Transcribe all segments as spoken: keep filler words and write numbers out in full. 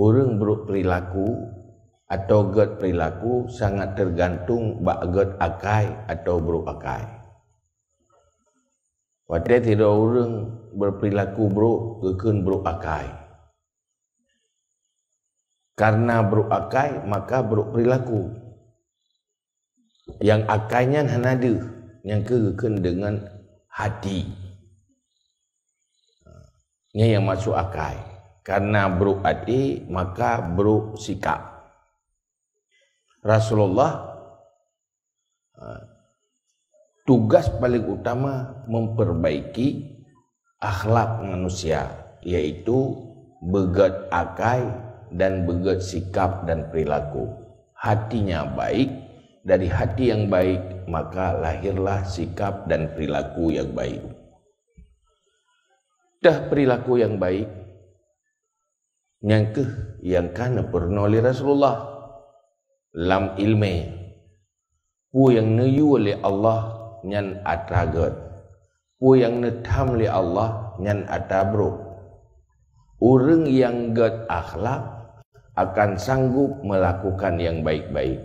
Urang beruk perilaku atau get perilaku sangat tergantung bak get akai atau beruk akai. Wadai tidak urang berperilaku beruk kekun beruk akai. Karena beruk akai maka beruk perilaku. Yang akainya hanadu yang kekun dengan hati. Ini yang masuk akai. Karena beruk hati maka beruk sikap. Rasulullah tugas paling utama memperbaiki akhlak manusia, yaitu begat akai dan begat sikap dan perilaku. Hatinya baik, dari hati yang baik maka lahirlah sikap dan perilaku yang baik. Dah perilaku yang baik nyangkeh yang kana pernah oleh Rasulullah lam ilmi pu yang neyu oleh Allah nyan atragat pu yang netam oleh Allah nyan atabro. Orang yang get akhlak akan sanggup melakukan yang baik-baik.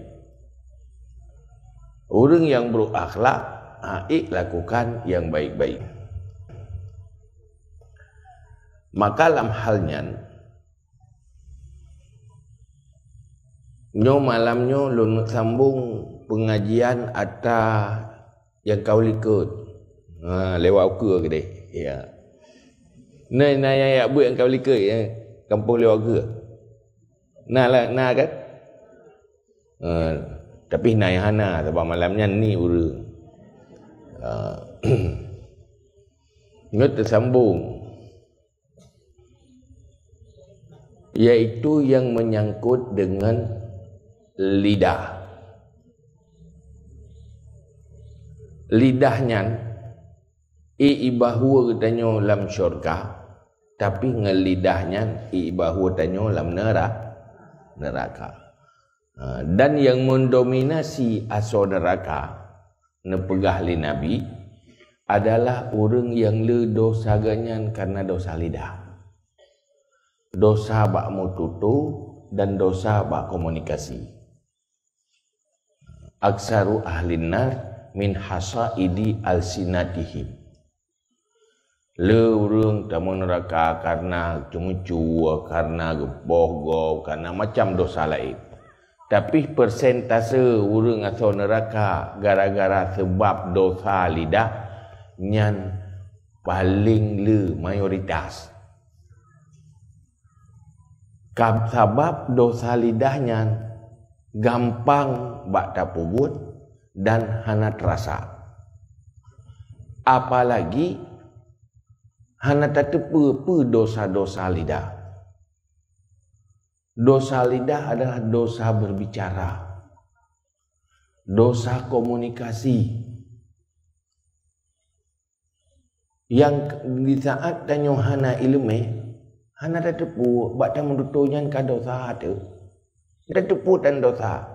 Orang yang berakhlak aik lakukan yang baik-baik. Maka lam halnya nyo malamnyo lun sambung pengajian atas yang kau likut. Ha, lewat ukur ke deh. Ya. Nah, nah yang yak buat yang kau likut ya. Kampung lewat ke. Nah lah, nah kan. Uh, tapi nah yang hana sebab malamnya ni ura. Uh, nyo tersambung. Iaitu yang menyangkut dengan lidah. Lidahnya i ibahua ketanyo lam syurga, tapi ngelidahnya i ibahua tanyo lam neraka. Neraka. Dan yang mendominasi asal neraka nepegah li nabi adalah orang yang le dosa ganyan karena dosa lidah. Dosa bak mututu dan dosa bak komunikasi. Aksaru ahlin nar min hasaidi al-sinatihim. Leurung tamu neraka karena cungu-cungu, karena geboh-goh, karena macam dosa lain. Tapi persentase urung atau neraka gara-gara sebab dosa lidah nyan paling le mayoritas. Sebab dosa lidahnya gampang bak tapubut dan hana terasa. Apalagi hana tak tepu dosa-dosa lidah. Dosa lidah adalah dosa berbicara, dosa komunikasi. Yang di saat tanyo hana ilmu hana dah tepu, bak tamu dutunya kan dosa tu. Dah tepu dan dosa.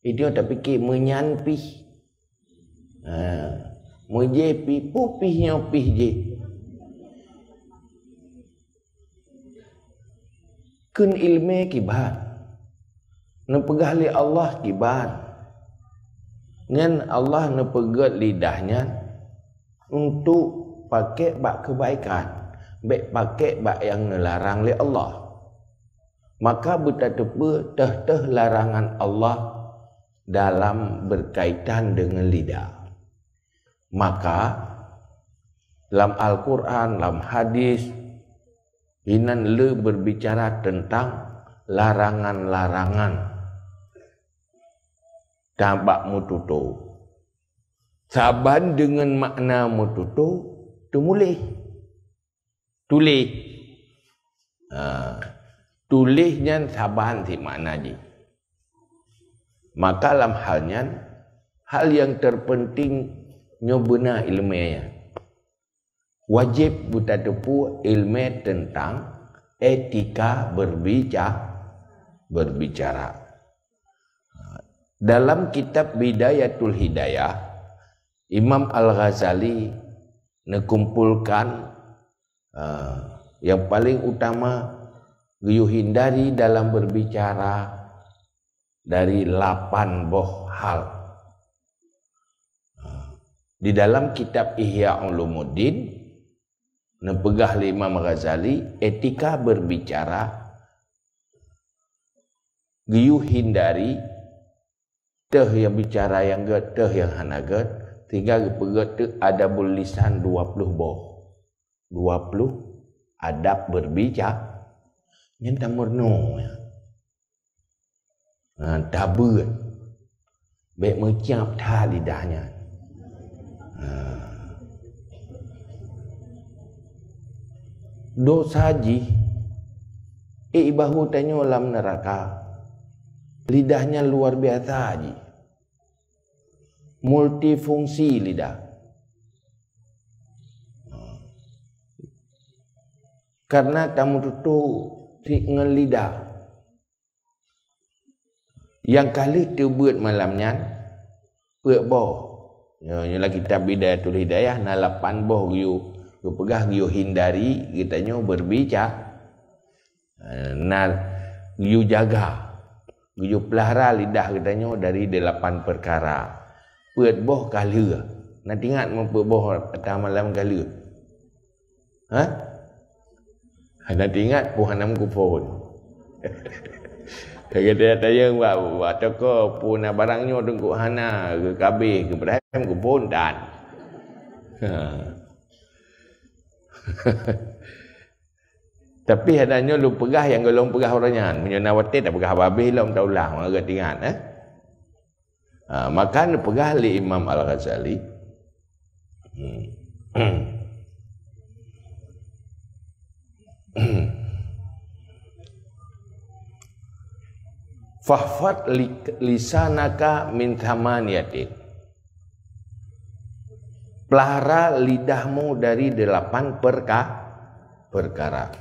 Itu tak fikir menyanpih. Ha. Mujepi, pupihnya pih je. Kun ilme kibar. Nepegah li Allah kibar. Ngan Allah nepegat lidahnya untuk pakai bak kebaikan. Baik pakai bak yang larang oleh Allah. Maka betapa teh-teh larangan Allah dalam berkaitan dengan lidah. Maka dalam Al-Quran, dalam hadis hinan le berbicara tentang larangan-larangan. Tabak mututu. Saban dengan makna mututu tumulih. Tulis. Ha. Tulisnya sabahan si makna je. Maka dalam halnya, hal yang terpenting nyobena ilmiah. Wajib buta tepu ilmu tentang etika berbicara. berbicara. Dalam kitab Bidayatul Hidayah, Imam Al-Ghazali nekumpulkan uh, yang paling utama yu hindari dalam berbicara dari lapan boh hal. Uh, di dalam kitab Ihya Ulumuddin nepegah Imam Ghazali etika berbicara yu hindari teh yang bicara yang get teh yang hanaget tiga pegat adabul lisan dua puluh boh dua puluh adab berbicara nyenta murno ya nah tabeut baik menciap tha lidahnya nah. Dosa ji eh bahu tanya ulam neraka lidahnya luar biasa ji multifungsi lidah. Hmm. Karena tamu itu dengan lidah. Yang kali dia buat malamnya buat boh. Ya, ialah kitab Bidayatul Hidayah nalapan boh you, you pegah you hindari kita nyo berbicara. Nah, you jaga. You pelihara lidah kita nyo dari delapan perkara. Buat boh kali nak ingat membuat boh petang malam kali ha? Nak ingat pun hanam kupon kata saya buat toko pun barangnya tengok hana ke kabeh ke berham kupon dan tapi adanya lu pegah yang golong pegah orangnya punya nawatit tak pegah habis lah tak ulang orang ingat eh Ha, maka pegah li Imam Al-Ghazali hmm. Fahfad li, lisanaka min thamaniyatin pelihara lidahmu dari delapan perka, perkara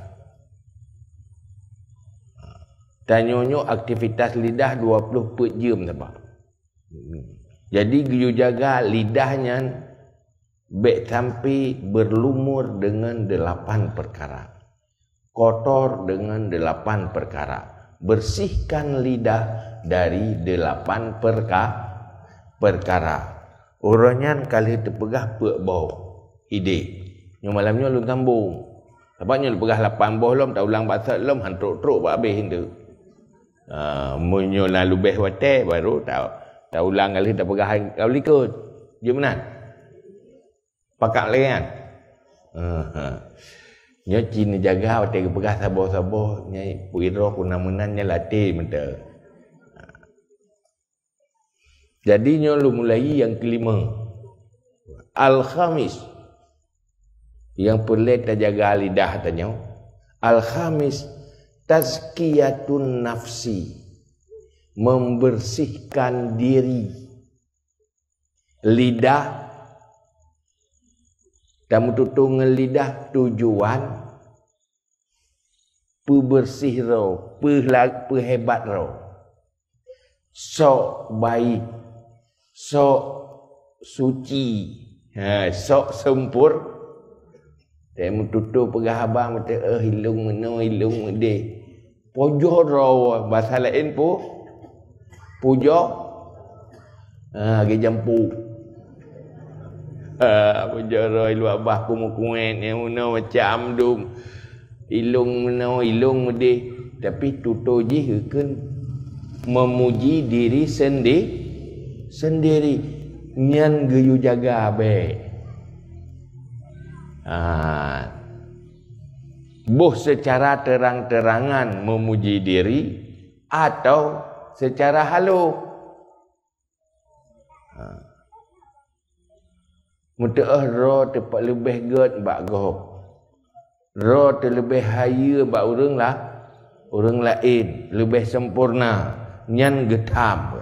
tanyonyo aktivitas lidah dua puluh per jam sebab jadi you jaga lidahnya baik sampai berlumur dengan delapan perkara kotor dengan delapan perkara bersihkan lidah dari delapan perka, perkara orangnya kali terpegah pek bau ide yang malamnya lu tambung sebabnya lu pegah lapan bau lom tak ulang bahasa lom hantruk-truk buat habis itu uh, munyo lalu beh watai baru tak tak ulang kali tak pegah kali kot dia menang pakak lagi kan nya Cina jaga tak pegah sabar-sabar nya piro kuna menang nya latih mentah jadi nya lu mulai yang kelima al-khamis yang perlu tak jaga lidah tanya al-khamis tazkiyatun nafsi membersihkan diri lidah tamu tutung lidah tujuan pebersih roh pelag pehebat roh sok baik sok suci ha sok sempur tamu tutung pegah abang mata eh hilung meno hilung de pojo roh bahasa lain po pujo ah ke jampu ah pujo roi lu abah kumukuen yang uno macam dum ilung uno ilung mede tapi tuto ji heukeun memuji diri sendiri sendiri nyan geyu jaga bae ah boh secara terang-terangan memuji diri atau secara halus ha mudah ro tepat lebih god bak goh ro te lebih haya bak urang lah urang lain lebih sempurna nyan getam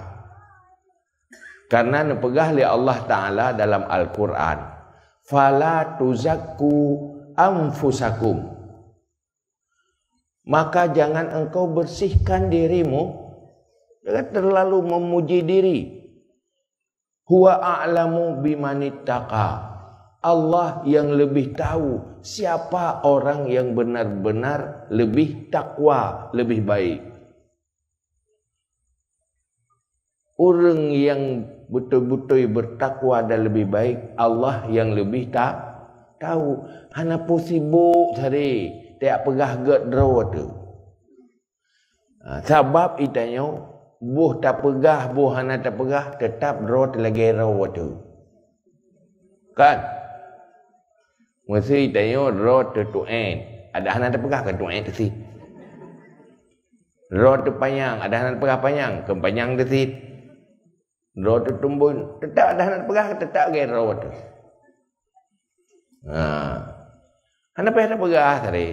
karena nepegah li Allah Taala dalam Al-Quran fala tuzakku anfusakum maka jangan engkau bersihkan dirimu. Dia terlalu memuji diri. Huwa a'lamu bimanittaqa. Allah yang lebih tahu siapa orang yang benar-benar lebih takwa, lebih baik. Orang yang betul-betul bertakwa dan lebih baik, Allah yang lebih tak tahu. Hana pun sibuk sehari, tak pegah get draw tu. Sebab itanya, buh tak pegah, buh hana tak pegah, tetap draw lagi draw tu. Kan? Mesti tanya roh tertuan. Ada hana terpegah ke tuan tersit. Roh terpanjang. Ada hana terpegah panjang. Kempanjang tersit. Roh tertumbun. Tetap ada hana terpegah ke tetap ke roh tu. Haa. Hana payah terpegah tadi.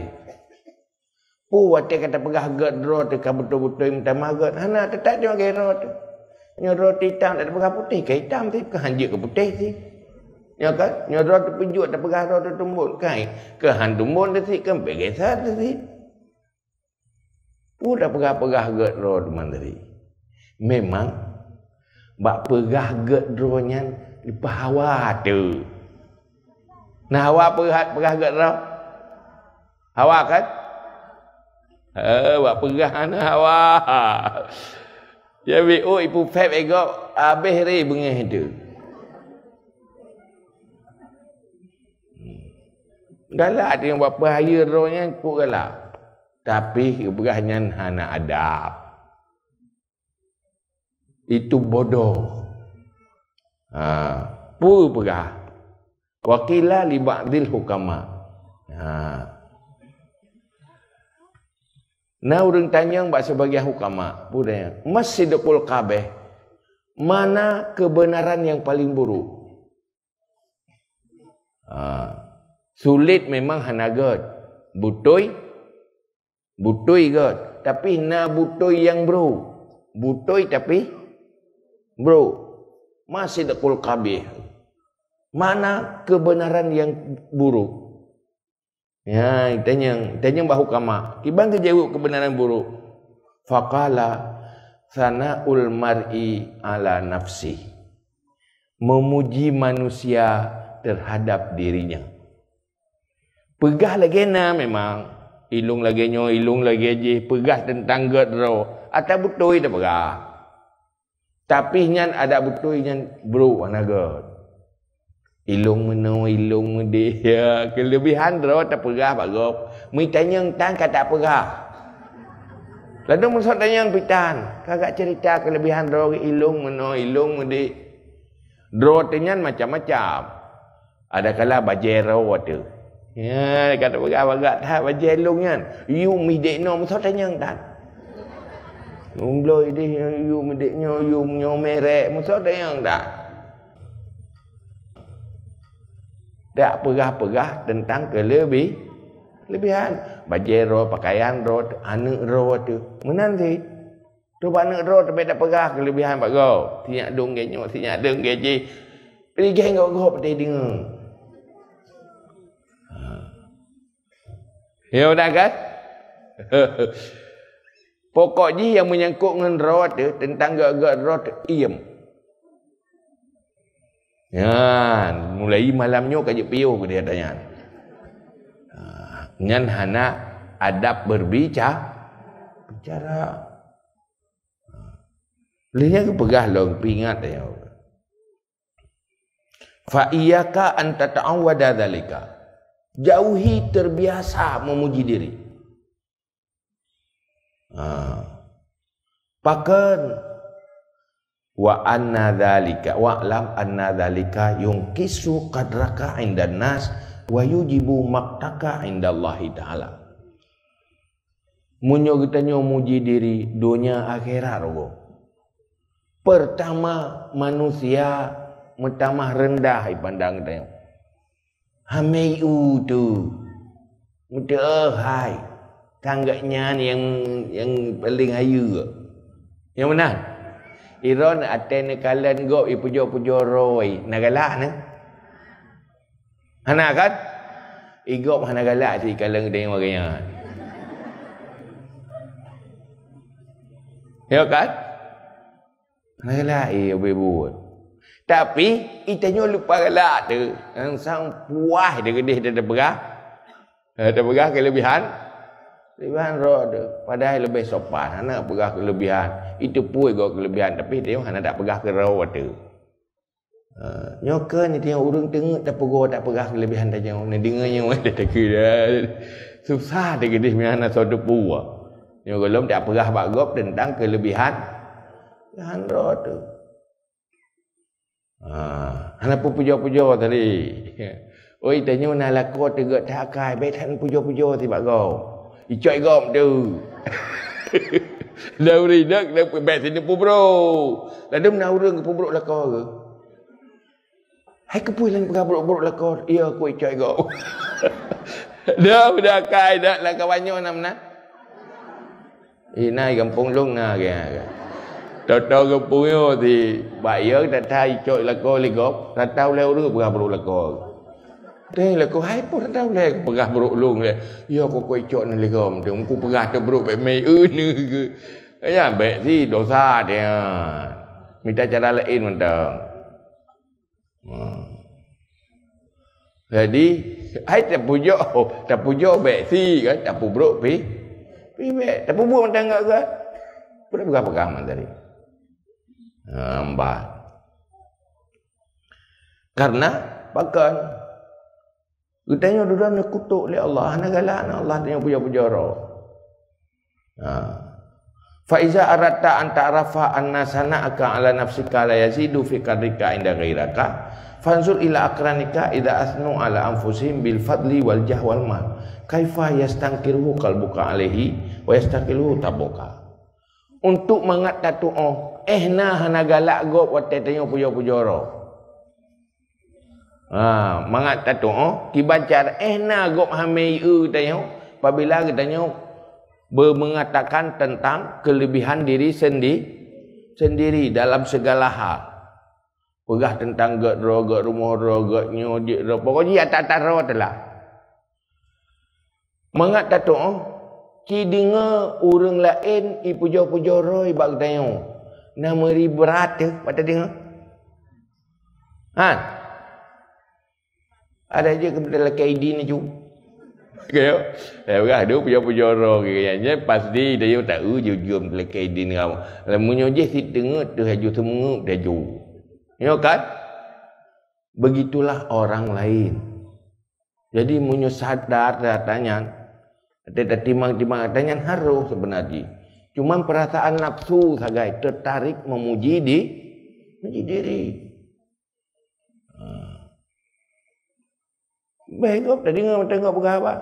Pu watik kata pegah gat roh tu. Kau betul-betul minta magat. Hana tetap dia ke roh tu. Roh hitam tak terpegah putih. Ke hitam tu. Bukan hanjik ke putih tu. Ya kan? Nyodoh tu penjuk, tak pegah roh tu tumbun. Kan? Ke han tumbun tu si, kan? Pegesat tu si. Pun dah pegah-pegah get roh tu mandiri. Memang, bak pegah get rohnya lepas hawa tu. Nah, hawa pegah, pegah get roh? Hawa kan? Eh, bak pegah anak hawa. Jadi, oh, ibu feb ego, habis re bengih tu. Galak dengan bapa haya rohnya ikut galak. Tapi keberahnya hana adab. Itu bodoh. Ha, pur perah. Waqila li ba'dil hukama. Ha. Nah orang tanya bak sebagian hukama, pur tanya, Masjidul Kaabah mana kebenaran yang paling buruk? Ha. Sulit memang hana god. Butoi. Butoi god. Tapi na butoi yang bro. Butoi tapi bro. Masih dekul kabih. Mana kebenaran yang buruk? Ya, tanya, tanya bahu kama. Kibang kejawab kebenaran buruk. Faqala sana'ul mar'i ala nafsi. Memuji manusia terhadap dirinya. Pegah lagi na memang. Ilung lagi nyo, ilung lagi aje. Pegah tentang god roh. Atau butoi tak pegah. Tapi nyan ada butoi nyan bro anak god. Ilung meno, ilung dia. Kelebihan roh tak pegah pak gop. Mui tanya tang kata pegah. Lalu musuh tanya pitan. Kakak cerita kelebihan roh ilung meno, ilung dia. Roh tenyan macam-macam. Ada kala bajer roh tu. Ya, kata bagak-bagak tak baju elong kan. You midek no, mesti tanya tak. Umbloi dia, you midek nyo, you nyo merek, mesti tanya tak. Tak pegah-pegah tentang kelebih. Lebihan. Baju roh, pakaian roh, anak roh tu. Menan si. Tu anak roh tapi tak pegah kelebihan pak kau. Sinyak dong genyo, sinyak dong geji. Pergi genyo kau pati dengar. Ya udah kan? Pokoknya yang menyangkut dengan roh tu tentang gak-gak roh tu iem. Ya, mulai malamnya kaji piuh ke dia tanya. Nyan hana adab berbicara. Bicara. Lihatnya kepegah long pingat ya. Fa iyyaka an tata'awwada dzalika. Jauhi terbiasa memuji diri. Ha. Pakan wa anna dzalika wa lam anna dzalika yunqisu qadraka indan nas wa yujibu maktaka indallahi taala. Munyo kita nyo muji diri dunia akhirat rogo. Pertama manusia pertama rendah pandang kita. Hamai u tu mudah hai tangganya yang yang paling hayu yang mana iron aten kalan go ipujo-pujo roi nagalak nah hana kan igop hana galak si kalang deng waranya ya kan nagalak e bebuat Tapi itanya lupa gelak tu. Sang puas dia kedih dia ada berah. Ada berah kelebihan. Kelebihan roh tu. Padahal lebih sopan. Hana berah kelebihan. Itu pun juga kelebihan. Tapi dia hana tak berah ke roh tu. Uh, nyoka ni tengok urung tengok tak pegah tak pegah kelebihan dia jangan nak dengar yang ada tak kira susah dia gedih mana sodo pua nyoka lom tak pegah bak gop tentang kelebihan han ro tu ah han pu pujo-pujo tadi oi tanya nak lako tegak tak kai bet han pujo-pujo ti bak gau icoi gom tu lauri dak dak bet sini pu bro ladum nak urung pu bro lako ke hai kepui lain pegang buruk-buruk lakor. Ya aku icoi kau. Dah dah kai dah lah kawannya nak nak. Ini nai kampung long na ke. Tahu-tahu kampung yo di bayar dah thai icoi lakor ligop. Dah tahu leh urut pegang buruk lakor. Teh lakor hai pun dah tahu leh pegang buruk long ke. Ya aku kau icoi ni ligom. Dia aku pegang tu buruk baik mai e ni ke. Ya baik si dosa dia. Minta cara lain mentang. Hmm. Jadi ai tak pujuk, tak pujuk baik si kan, tak pubruk pi. Pi baik, tak pubruk mentang gak ke. Pun pegang-pegang man tadi. Hamba. Karena pakan utanya dudan kutuk oleh Allah, ana galakna Allah dia puja-puja roh. Ha. Fa iza aratta an ta'rafa annasana'aka ala nafsika la yazidu fi qadrika inda ghairaka. Fanzur ila akranika idha asnu ala anfusihim bil fadli wal jah wal mal kaifa yastankiruhu qalbuka alaihi wa yastaqiluhu tabuka. Untuk mangat tatu'oh ehna hana galak gop watai tanya pujo-pujoro. Ha, mangat tatu'oh kibacar ehna gop hamei'u tanya apabila tanya bermengatakan tentang kelebihan diri sendiri sendiri dalam segala hal. Pegah tentang gak roh, gak rumah roh, gak nyodik roh. Pokoknya atas-atas roh telah. Mengat tak tahu. Ki dengar orang lain i puja-puja roh i bak tanya. Nama ri berat tu. Patah dengar. Ha? Ada je kebetulan K D ni cu. Okey. Saya pegah dia puja-puja roh. Kayaknya pasti dia tahu jujur kebetulan K D ni. Lama nyojik si dengar tu haju semua dia jujur. Ya kan? Begitulah orang lain. Jadi munyo sadar datanya. Ada timang-timang datanya haru sebenarnya. Cuma perasaan nafsu sagai tertarik memuji di memuji diri. Baik gop tadi ngam tengok pegawai.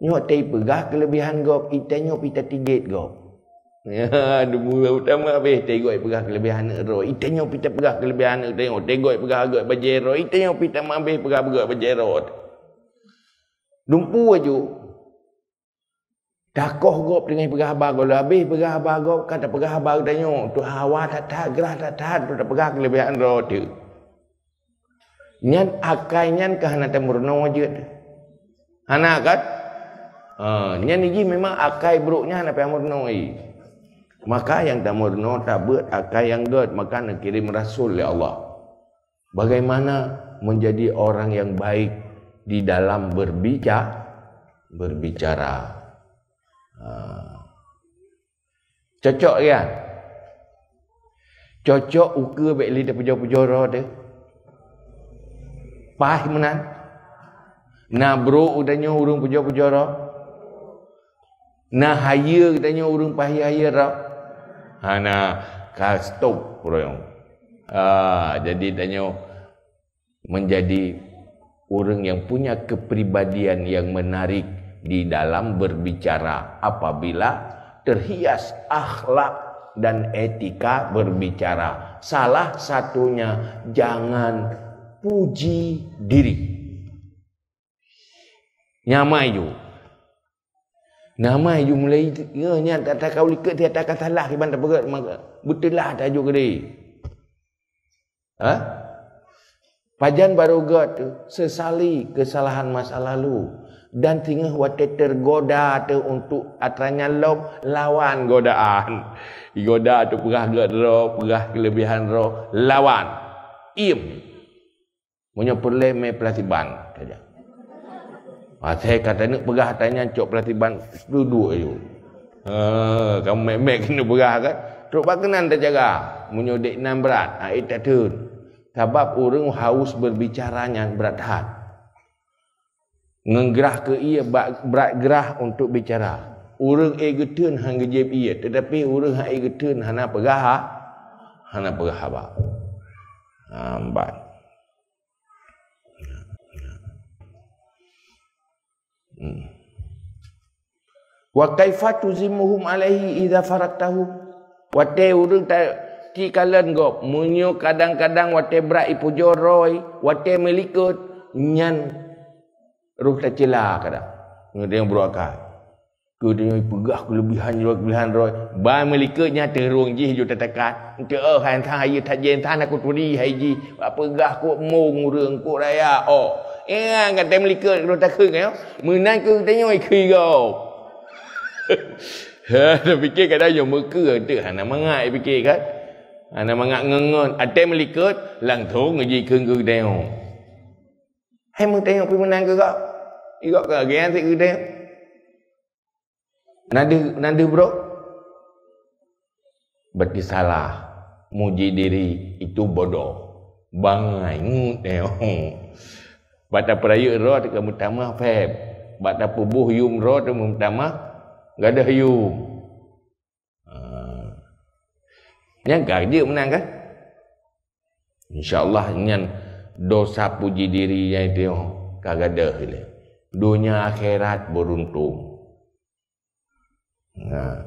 Nyok tei pegah kelebihan gop itanya pita tigit gop. Ya, dua utama habis tegoi pegah kelebihan ero. Itanya pita pegah kelebihan tengok tegoi pegah agak bajero. Itanya pita mambih pegah pegah bajero. Lumpu aju. Dakoh gop dengan pegah abang kalau habis pegah abang gop kata pegah abang tanya tu hawa tak tak gerah tak tak tu tak pegah kelebihan ero tu. Nyan akai nyan kahana temurno je. Hana kat. Ha, nyan ni memang akai buruknya hana pemurno ai. Maka yang tak murno tak buat akai yang god. Maka nak kirim Rasul oleh Allah. Bagaimana menjadi orang yang baik di dalam berbicara. Berbicara. Ha. Cocok kan? Cocok uka baik lidah puja-pujara dia. Paham menan? Nabruk udahnya urung puja-pujara. Nah haya katanya urung pahaya rah. Hana kastok proyong. Ah, jadi danyo menjadi orang yang punya kepribadian yang menarik di dalam berbicara apabila terhias akhlak dan etika berbicara. Salah satunya jangan puji diri. Nyamai juga. Nama you mulai ngenya tak tak kau likat dia tak salah iban tak berat betulah tak juk dia. Ha? Pajan baru got sesali kesalahan masa lalu dan tinggal wate tergoda tu untuk atranya lob lawan godaan. Goda tu perah gedro, perah kelebihan roh, lawan. Im. Punya perle me pelatiban. Ah, saya kata ni perah tanya cok pelatiban duduk ayo. Ah, kamu memek kena perah kan. Teruk berkenan terjaga. Menyodek enam berat. Ah, itu tun. Sebab orang haus berbicaranya berat hat. Ngegerah ke ia berat gerah untuk bicara. Orang egetun hang gejep ia. Tetapi orang hang egetun hana perah. Hana perah apa? Ambat. Hmm. Wa kaifa tuzimuhum alaihi idza faraktahu wate urung ta ti kalan gop munyo kadang-kadang wate bra ipujoroi wate melikut nyan ruh ta cela kadang ngedeng berakal ke dia pegah kelebihan kelebihan roy ba melikutnya terung ji ju tatakat te eh han tha ye tha jen tha nak turi hai ji pegah ku mung reung ku raya o eh ngate melikut ro ta khung yo munan ku tanyoi khi go. Dia fikir kadang yang mereka tu hana mangak fikir kan. Hana mangak ngengon, atem likut langsung ngaji keung ke deo. Hai mung tengok pi menang ke gak? Igak ke gian sik ke deo. Nanda nanda bro. Berarti salah. Muji diri itu bodoh. Bangai ngut deo. Bata perayuk ro dekat mutamah feb. Bata pubuh yum ro dekat mutamah enggak ada hiu. Uh, nyangka dia menang kan? InsyaAllah dengan dosa puji dirinya itu kagak ada hilang. Dunia akhirat beruntung. Nah.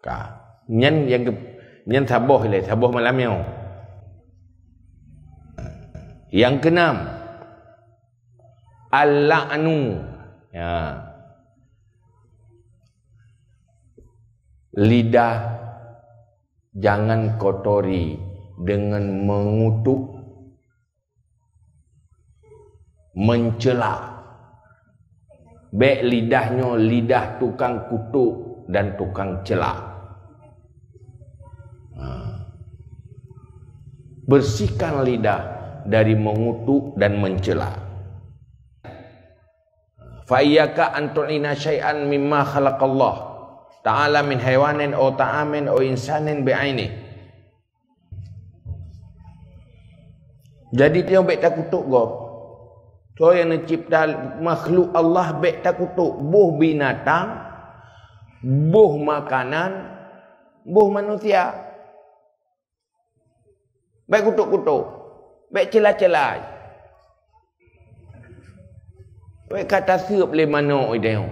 Ka, nyen yang nyen saboh hilang, saboh malamnya. Yang keenam al-la'nu ya. Lidah jangan kotori dengan mengutuk, mencela. Baik lidahnya lidah tukang kutuk dan tukang cela. Ha. Bersihkan lidah dari mengutuk dan mencela. Fa'iyyaka an tu'ina syai'an mimma khalaqallah ta'ala min hayawanin aw ta'amin aw insanin bi'aini. Jadi dia baik tak kutuk kau. So yang mencipta makhluk Allah baik tak kutuk, buh binatang, buh makanan, buh manusia. Baik kutuk-kutuk, baik celah-celah. Baik kata siap le manok ideo.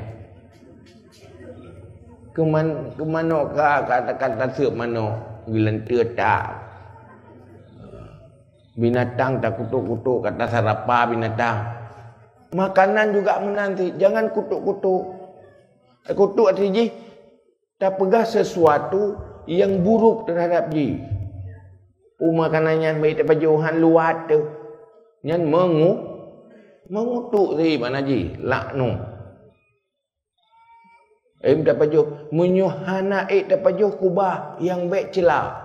Keman kemanok ka kata kata siap manok gelentir tak. Binatang tak kutuk-kutuk kata sarapa binatang. Makanan juga menanti, jangan kutuk-kutuk. Kutuk ati ji tak pegah sesuatu yang buruk terhadap ji. Uma kanannya baik tak jauhan luat tu. Nyan mengu mengutuk si mana ji laknu em dapat jo menyuhana e dapat jo kubah yang baik celah.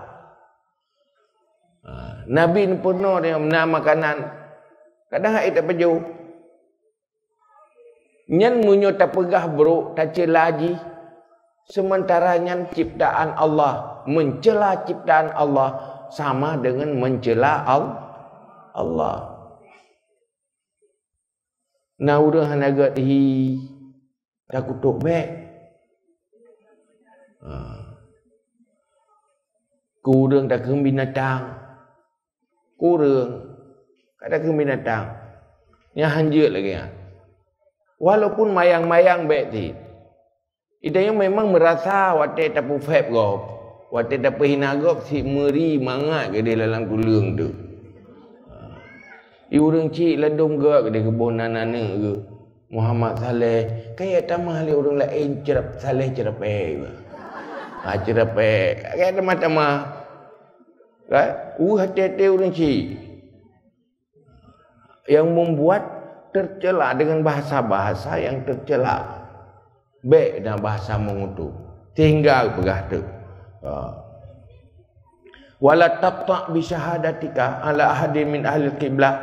Ha, nabi pernah dia menang makanan kadang e dapat jo nyen munyo tak pegah bro tak celah ji sementara nyen ciptaan Allah mencela ciptaan Allah sama dengan mencela Allah. Nah urang hanagat hi tak kutuk baik. Ah. Ku urang tak keung binatang. Ku urang kada keung binatang. Nya hanjeut lagi. Walaupun mayang-mayang baik ti. Idanya memang merasa wate tapu feb gop. Wate tapu hina gop si meri mangat ke di dalam kulung tu. Iurang cik ledung gak di kebun nana-nana ke Muhammad Saleh kayak tamah li urang lain cerap Saleh cerap eh ah cerap eh kayak tamah-tamah kan uh hati-hati urang cik yang membuat tercela dengan bahasa-bahasa yang tercela, baik dan bahasa mengutuk, tinggal berkata wala taqta bi syahadatika ala ahadin min ahli qiblah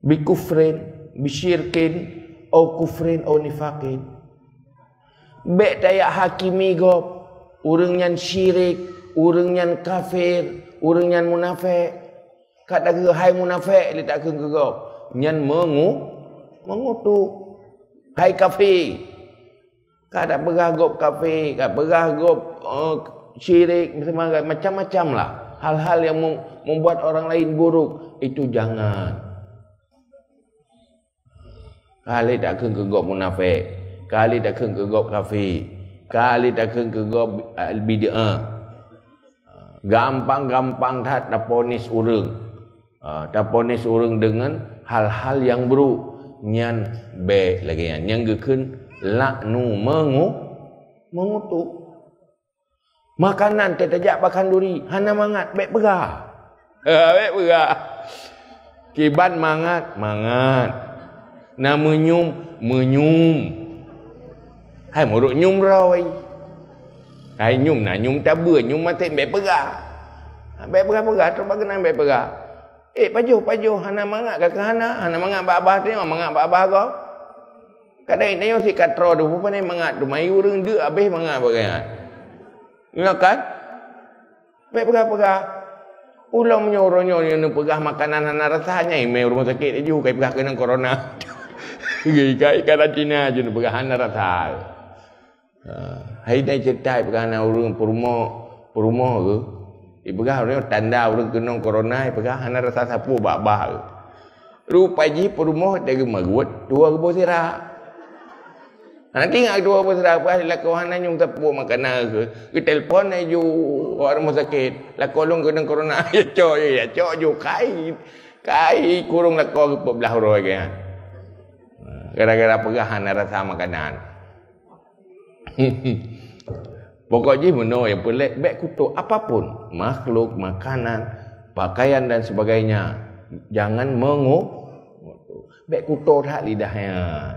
bi kufrin bi syirkin au kufrin au nifaqin. Baik tayak hakimi gop urang yang syirik, urang yang kafir, urang yang munafik. Kat dah kira hai munafik, dia tak kena kau. Nyan mengu, mengutuk. Hai kafir. Kat dah beragop kafir, kat beragop uh, syirik, macam-macam lah. Hal-hal yang membuat orang lain buruk, itu jangan. Kali tak kena kau munafik. Kali tak kena kau kafir. Kali tak kena kau bid'ah. Gampang-gampang tak dah ponis urang. Uh, taponis orang dengan hal-hal yang buruk, nyan baik lagi nyan yang geken laknu mengu mengutuk makanan tetajak pakan duri hana mangat baik perah uh, baik perah kiban mangat mangat na menyum menyum hai muruk nyum rawai hai nyum na nyum tabur nyum mati baik perah baik perah-perah terbagenang baik perah. Eh, pajuh-pajuh hana mangak kakak hana, hana mangak abah-abah tengok mangak abah-abah kau. Kadang tengok si katro tu pun ni mangak tu mai urang dia habis mangak bagai. Ya kan? Baik perah-perah. Ulang menyoronyo ni perah makanan hana rasanya email rumah sakit aju kai perah kena corona. Gei kai kata Cina je perah hana rasa. Ha, hai dai cetai perah hana urang perumo, perumo ke? Ibrah dia tanda orang kena corona, ibrah hana rasa sapu bak-bak. Rupa ji perumah dari magut, dua ribu sirah. Nanti ingat dua ribu sirah, pas laku hana nyung sapu makanan ke. Ke telefon dia ju orang rumah sakit, laku orang kena corona, ya cok ya cok ju kai. Kai kurung laku ke belah orang ke. Gara-gara perah hana rasa makanan. Pokoknya benda yang pelik, baik kutuk apapun, makhluk, makanan, pakaian dan sebagainya. Jangan mengutuk. Baik kutuk tak lidahnya.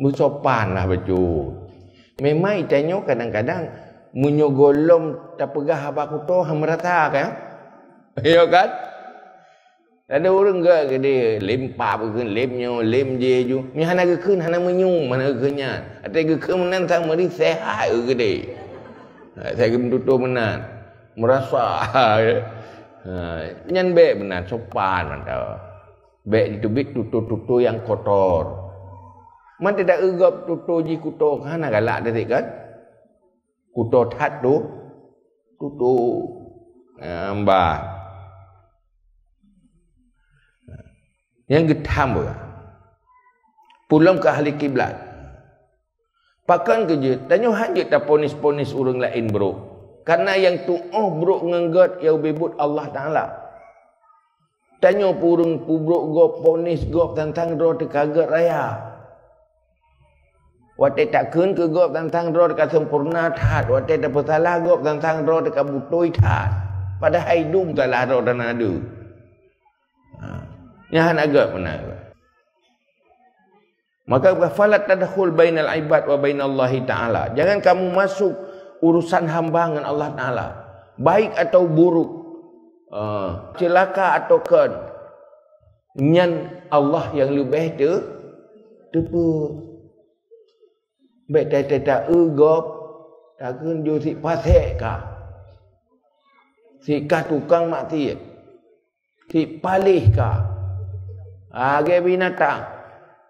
Bersopanlah betul. Memang itanyo kadang-kadang menyogolom tak pegah apa kutuk yang merata kan? Ya kan? Ada orang ke dia lempak ke lemnya lem je ju ni hana ke kun hana menyung mana ke nya ate ke kun menan sang mari sehat ke dia saya menduduh menan merasa nyan baik benar sopan mantau baik ditubik tutu-tutu yang kotor man tidak egap tutu ji kuto hana galak detik kan kuto that tu tutu ambah. Yang getam pula. Pulang ke ahli kiblat. Pakan kerja. Tanya hajat tak ponis-ponis orang lain bro. Karena yang tu'uh bro ngenggat yang bebut Allah Ta'ala. Tanya purung pubruk gop ponis gop tantang roh tekagat raya. Watai takkan ke gop tantang roh dekat sempurna tat. Watai tak bersalah gop tantang roh dekat butoi tat. Pada haidum taklah roh dan ada. Yang agak benar. Maka fala tadkhul bainal ibad wa bainallahi ta'ala. Jangan kamu masuk urusan hamba dengan Allah Ta'ala. Baik atau buruk. Uh, celaka atau ken. Nyan Allah yang lebih tu tepu. Baik tak-tak egop tak kun ju si pasek ka. Si ka tukang mati. Si palih ka. Agai binatang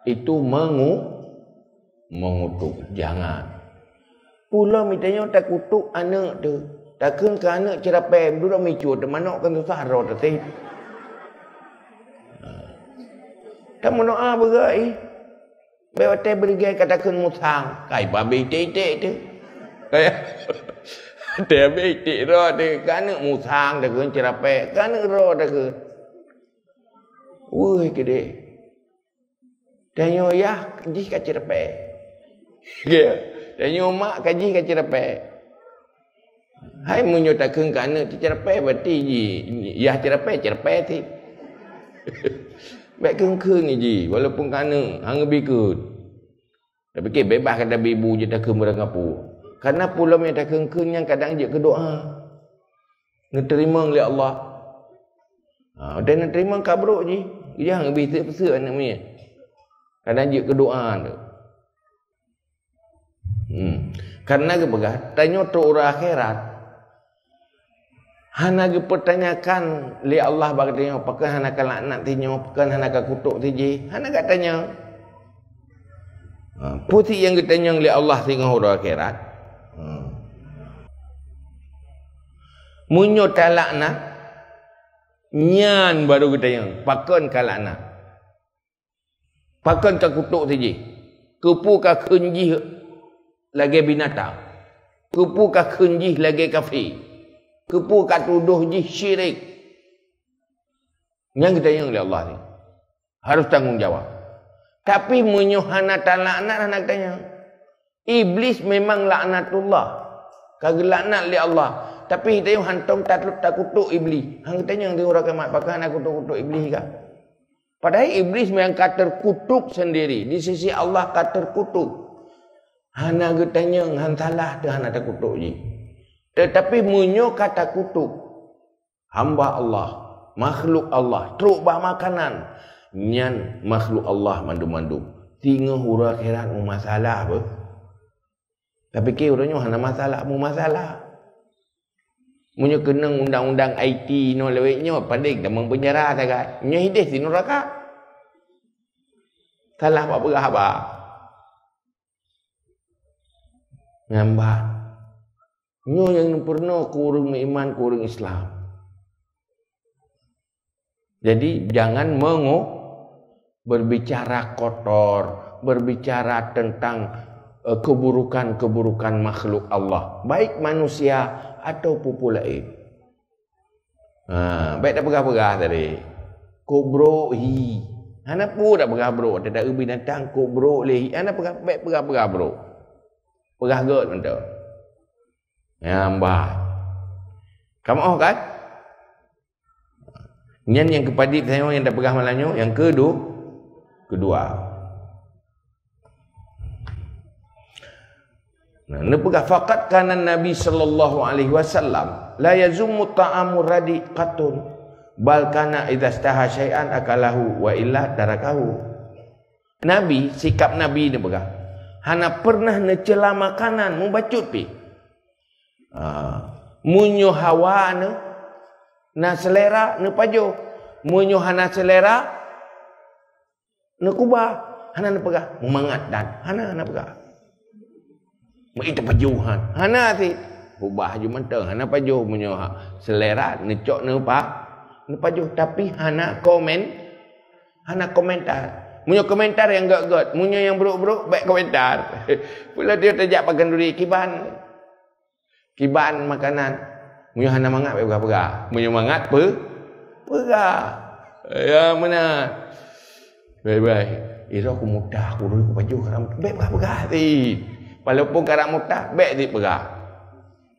itu mengu mengutuk jangan. Pula mitanya tak kutuk anak tu. Takkan ke anak cerapem tu dah micu tu manok kan susah roh tadi. Tak menok ah berai. Bewatai berigai katakan musang. Kai babi titik tu. Kai dia titik roh dia kan anak musang takkan cerapem kan anak roh takkan. Woi gede. Danyo yah kaji kaci repe. Ya. Danyo mak kaji kaci repe. Hai munyo ta keung kana ti cerpe beti ji, yah cerpe cerpe ti. Baik keung-keung ji walaupun kana hang bikut. Tapi ke bebas kada bibu je ta keung merangapu. Karena pulau yang ta keung-keung yang kadang je ke doa. Ngeterima oleh Allah. Ha dan terima kabruk ji. Dia hang bisik-bisik anak mie. Kadang je ke doa tu. Hmm. Karena ke begah tanyo tu ura akhirat. Hana ge pertanyakan li Allah bagdanya pakai hana ka laknat tinyo pakai hana ka kutuk tiji hana ka tanya ha puti yang ditanya li Allah tinga hura akhirat ha munyo ta laknat nyan baru ditanya pakai ka laknat pakai ka kutuk tiji kepu ka kenjih lagi binatang kepu ka kenjih lagi kafir kepu kat tuduh ji syirik. Yang kita yang oleh Allah ni harus tanggungjawab. Tapi menyuhana ta laknat anak tanya. Iblis memang laknatullah. Kagak laknat li Allah. Tapi kita yang hantam tak kutuk iblis. Hang tanya yang diurang kemat pakai nak kutuk-kutuk iblis ke? Padahal iblis memang kater kutuk sendiri. Di sisi Allah kater kutuk. Hana ge tanya hang salah dah hang tak kutuk ji. Tetapi munyo kata kutuk hamba Allah, makhluk Allah, teruk bah makanan nyan makhluk Allah mandu-mandu. Tinga hura akhirat mu masalah apa? Tapi ke uranyo hana masalah mu masalah. Munyo kena undang-undang I T no leweknya pandai dah mempenjara sagat. Munyo hides di neraka. Salah apa apa? Ngambak nyo yang pernah kurung iman kurung Islam. Jadi jangan mengu berbicara kotor, berbicara tentang keburukan-keburukan makhluk Allah, baik manusia ataupun pula lain. Ha, baik dah pegah-pegah tadi. Kubro hi. Ana pu dah pegah bro, ada binatang kubro leh. Ana pegah baik pegah-pegah bro. Pegah god mentau. Ngambah kamu oh kan nyan yang kepadik saya yang dah pegah malamnya yang kedua kedua nah ne pegah faqat kana Nabi sallallahu alaihi wasallam la yazummu ta'amu radiqatun bal kana idza staha syai'an akalahu wa illa tarakahu. Nabi sikap Nabi ne pegah hana pernah ne cela makanan mu bacut pi. Uh, munyo hawa ne na selera ne pajo munyo hana selera ne kubah hana ne pegah memangat dan hana hana pegah itu pajuhan hana si kubah ju menteng hana pajo munyo selera ne cok ne pa ne pajo tapi hana komen hana komentar munyo komentar yang god-god munyo yang buruk-buruk baik komentar pula dia terjak paganduri kiban kiban makanan munyo hana mangat pegah-pegah munyo mangat pe pegah ya mana bye bye ira ku mudah ku rui ku baju karam baik pegah-pegah ti walaupun karam mudah baik ti pegah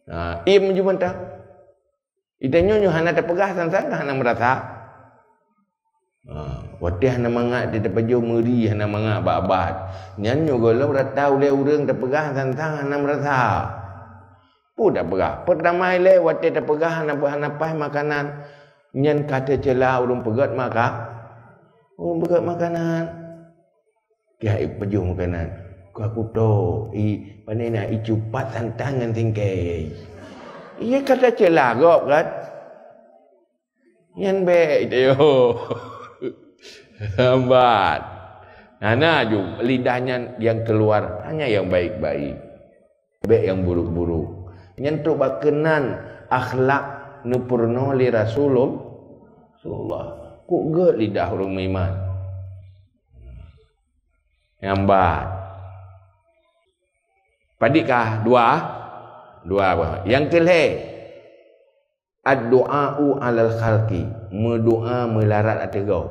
ha im ju mentang idanyo nyo hana terpegah sang-sang hana merasa ha watih hana mangat di baju meri hana mangat babat nyanyo golo ratau le urang terpegah sang-sang hana merasa udah pegah pertama ile wate dah pegah hana hana pai makanan nyen kata celah urung pegat maka urung pegat makanan dia pejung makanan ku aku to i pandai nak i cupat santangan tingkai ia kata celah gop kan nyen baik dia sambat hana ju lidahnya yang keluar hanya yang baik-baik baik yang buruk-buruk nyentuh bakenan akhlak nepurno li Rasulullah kok gak lidah orang iman nyambat padikah dua dua apa yang kelih ad-du'a'u alal khalqi mendoa melarat ate gau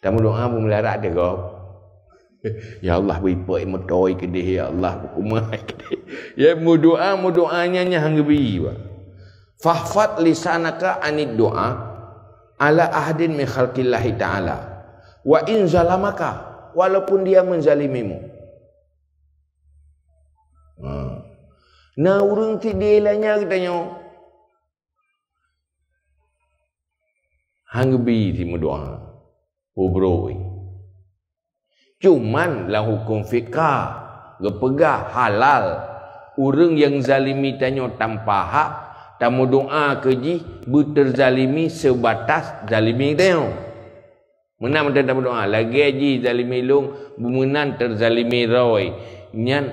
kamu doa melarat ate gau Ya Allah wipo mutoi kedih ya Allah kumai kedih. Ya mudoa mudoanya nya hang bi wa. Fahfat lisanaka anid doa ala ahdin min khalqillahi ta'ala. Wa in zalamaka walaupun dia menzalimimu. Hmm. Na urung ti delanya katanya. Hang bi ti mudoa. Obroi. Cuman lah hukum fiqah gepegah halal urang yang zalimi tanyo tanpa hak tamu doa keji berterzalimi sebatas zalimi tanyo menang mentang tamu doa lagi aji zalimi long bumenan terzalimi roy nyan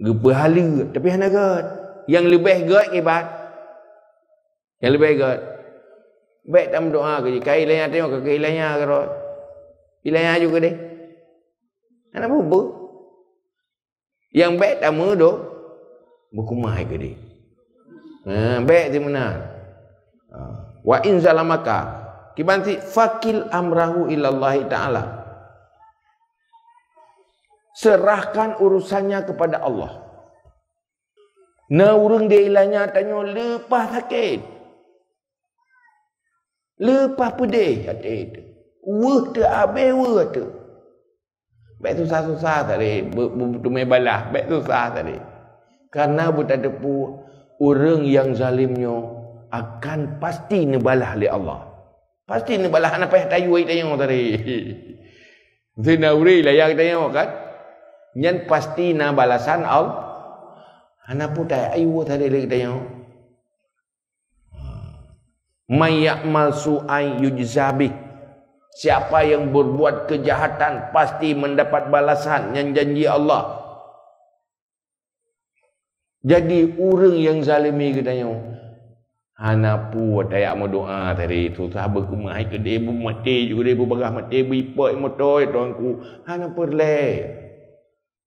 gepahala tapi hana god yang lebih god ibat yang lebih god baik tamu doa keji kai lain tengok ke hilangnya ke roy hilangnya juga deh anak bubu yang baik tak mudo bukumai ke dia nah baik di mana wa in zalamaka kibanti fakil amrahu ilallahi ta'ala serahkan urusannya kepada Allah na urang dia ilahnya tanya lepas sakit lepas pedih hati itu weh tu habis weh tu baik susah-susah tadi, bertumai balah, baik susah tadi. Karena buta depu orang yang zalimnya akan pasti nebalah oleh Allah. Pasti nebalah anak payah tayu ai tanya tadi. Zinauri lah yang tanya kan. Nyan pasti na balasan Allah. Anak putai ayu tadi lagi tanya. May ya'mal su'ai yujza bih. Siapa yang berbuat kejahatan pasti mendapat balasan yang janji Allah. Jadi orang yang zalimi katanya, hanapu dayak mau doa tadi tu sahabat ku mai ke debu mati juga debu bagah mati bipo motoi tuanku hanapu le.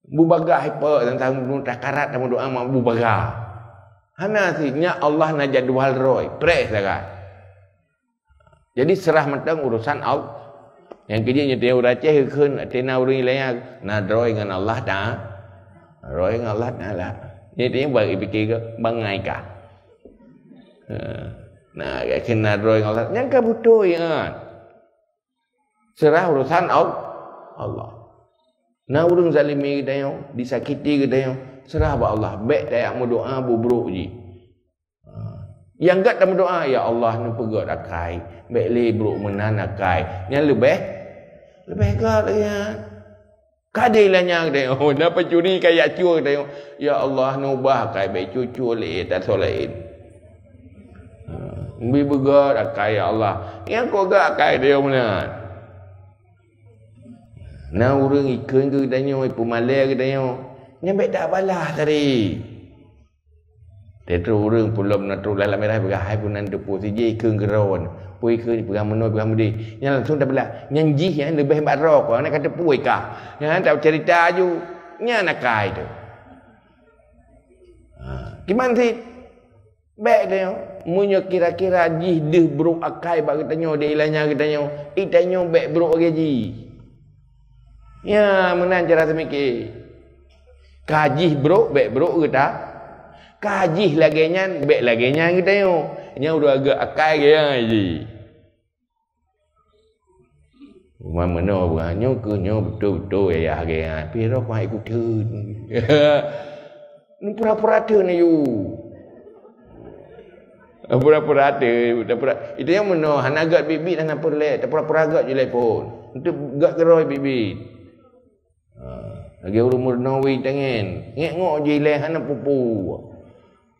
Bu bagah apa tentang takarat mau doa mau bu bagah. Hana sinya Allah na jadual roy pres dekat. Jadi serah mentang urusan Allah. Yang kejadian dia uraceh keun atina uring layak na droi dengan Allah ta. Droi dengan Allah taala. Jadi bagi fikir ke bangai ka. Nah, kena droi dengan Allah. Yang ka butuh ya. Serah urusan Allah. Na urang zalimi kedayo, disakiti kedayo, serah ba Allah. Baik dayak mu doa bubruk ji. Yang gak dalam doa ya Allah ni pegat akai baik lebruk menan akai yang lebih lebih gak ya kadilanya dia oh nak pecuri kayak cua dia ya Allah nubah akai baik cucu le tak solat bi begat akai ya Allah yang kau gak akai dia menan nah urang ikeng ke danyo pemale ke danyo nyambe tak balah tadi Tetru urang pulom natru lalam merah berahai punan depu siji keung geron. Pui keung perang menoi perang mudi. Yang langsung dah belah. Nyanji yang lebih hebat roh. Nak kata pui kah. Yang tak cerita ju. Nya nak kai tu. Gimana sih? Baik dia. Munyo kira-kira jih deh buruk akai bagi tanya dia ilahnya katanya. I tanya baik buruk ke ji. Ya, menan cara semikir. Kajih buruk baik buruk ke tak? Kajih lagi nyan, baik lagi nyan kita yo. Nya udah agak akai gaya ji. Rumah mana orang nyo ke nyo betul-betul ya gaya. Piro kau ikut tu. Ni pura-pura tu ni yo. Pura-pura tu, pura-pura. Itu yang mana hana gak bibit hana perle, pura-pura gak je lepon. Untuk gak geroi bibit. Lagi umur nawi tangan, ngek-ngok je hana pupu.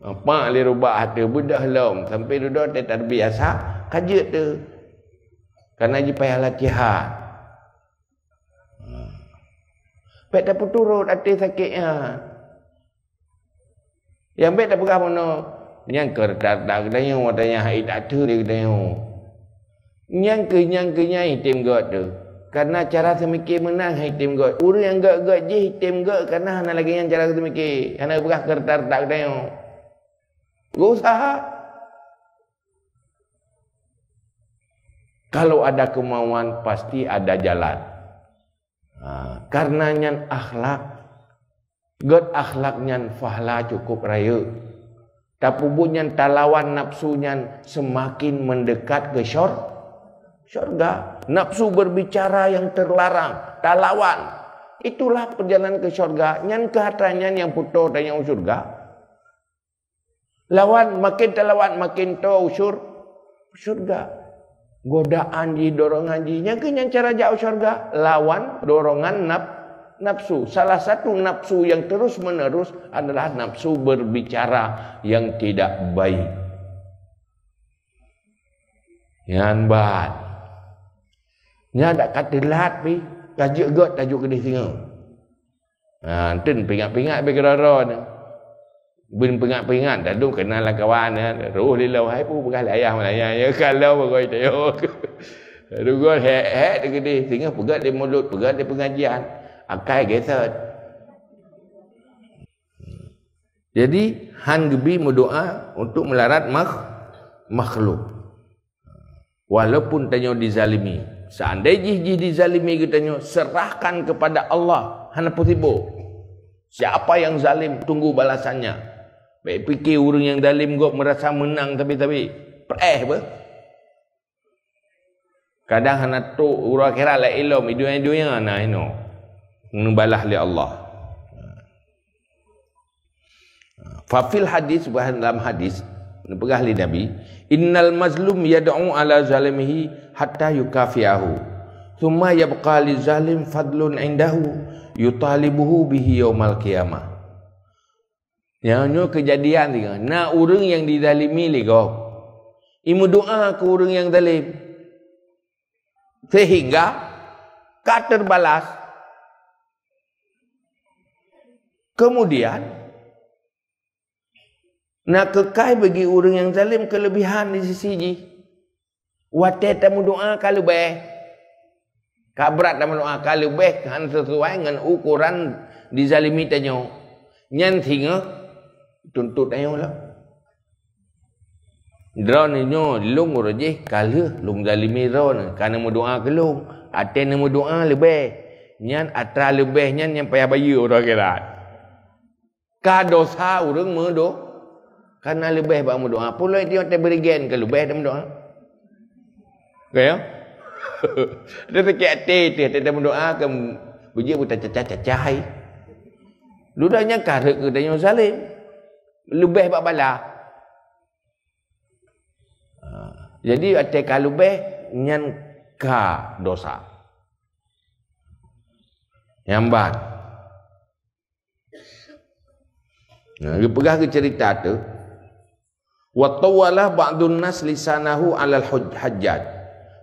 Apa le rubah hati budak lom sampai duduk dia tak biasa kerja tu kerana dia payah latihan hmm. Baik tak turut hati sakitnya yang baik tak berapa mana yang kertas tak kedanya orang tanya hai tak tu dia kedanya yang ke yang ke yang hitam god tu kerana cara semikir menang hitam god orang yang god-god je hitam god kerana hana lagi yang cara semikir hana berah kertas tak kedanya usaha. Kalau ada kemauan pasti ada jalan. Nah, karena nyan akhlak, god akhlak nyan fahla cukup raya. Tapubu nyan talawan nafsu nyan semakin mendekat ke syur, syurga. Nafsu berbicara yang terlarang, talawan. Itulah perjalanan ke syurga. Nyan kehatanya yang putuh dan yang syurga. Lawan makin talawan makin tahu syur, syurga. Godaan di dorongan jinya kenyan cara jauh syurga lawan dorongan naf, nafsu. Salah satu nafsu yang terus menerus adalah nafsu berbicara yang tidak baik. Nyan bat, nyan dak katilat pi tajuk god tajuk kedih singa. Ha enten pingat-pingat be kerara ni. Bin pingat-pingat dah dulu kenalah kawan ya. Ruh lilau hai pun pegal ayah Malaya ya kalau bagoi teo. Rugot he-he gede singa pegat di mulut, pegat di pengajian, akai geset. Jadi han gebi berdoa untuk melarat makhluk. Walaupun tanyo dizalimi. Seandainya jih dizalimi getanyo serahkan kepada Allah. Han possible. Siapa yang zalim tunggu balasannya. Baik fikir orang yang zalim kok merasa menang tapi-tapi. Pereh apa? Kadang hana tu orang kira la ilom idunya-idunya nah ino. Membalah li Allah. Fa fil hadis bahan dalam hadis pegah li Nabi, innal mazlum yad'u ala zalimihi hatta yukafiyahu. Thumma yabqa li zalim fadlun indahu yutalibuhu bihi yaumal qiyamah. Yang kejadian tiga. Nak orang yang dizalimi li kau. Imu doa ke orang yang zalim. Sehingga ka terbalas. Kemudian nak kekai bagi orang yang zalim kelebihan di sisi ji. Watet tamu doa kalau baik. Kabrat dalam doa kalau baik kan sesuai dengan ukuran dizalimi tanyo. Nyan singa tuntut ayo lah. Dron nyo lung roje kalau lung zalimi dron kan mau doa ke lung, aten mau doa lebih. Nyan atra lebih nyan yang payah bayu orang kira. Ka dosa urang me do karena lebih ba mau doa. Pulai dia tak berigen kalau lebih dalam doa. Okey. Dia tak teh dia mendoa ke biji buta cacah-cacah hai. Ludahnya karek ke dia zalim. Lebih bab bala. Jadi ate kalau beh nyan ka dosa. Nyamban. Nah, dia pegah ke cerita tu. Wa tawala ba'dun nas lisanahu 'alal hujjat.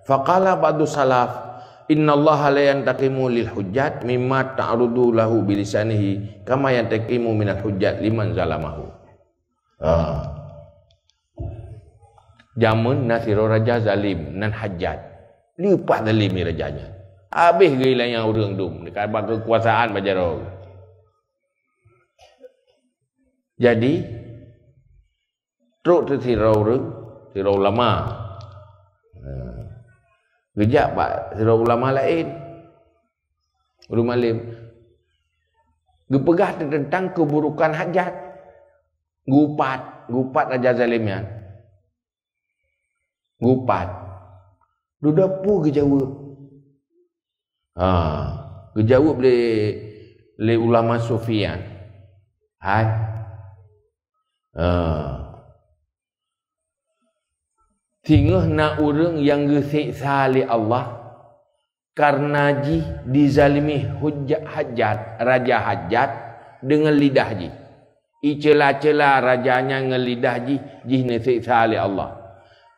Faqala ba'du salaf innallaha la yantaqimu lil hujjat mimma ta'rudu lahu bilisanihi kama yantaqimu minal hujjat liman zalamahu. Ah. Zaman Nasirul Raja zalim nan hajjat. Lipat zalim ni rajanya. Habis gila yang orang dum dekat bagi kekuasaan bajaro. Jadi teruk tertirau orang, tirau lama. Gejak pak sira ulama lain. Ulama alim. Gepegah tentang keburukan hajat. Gupat, gupat raja zalimian. Gupat. Duda pu gejawa. Ha, gejawa boleh le ulama sufian. Hai. Ha. Tingah na orang yang gesiksa oleh Allah karena ji dizalimi hujjat hajat raja hajat dengan lidah ji. Icela-cela rajanya dengan lidah ji ji nesiksa oleh Allah.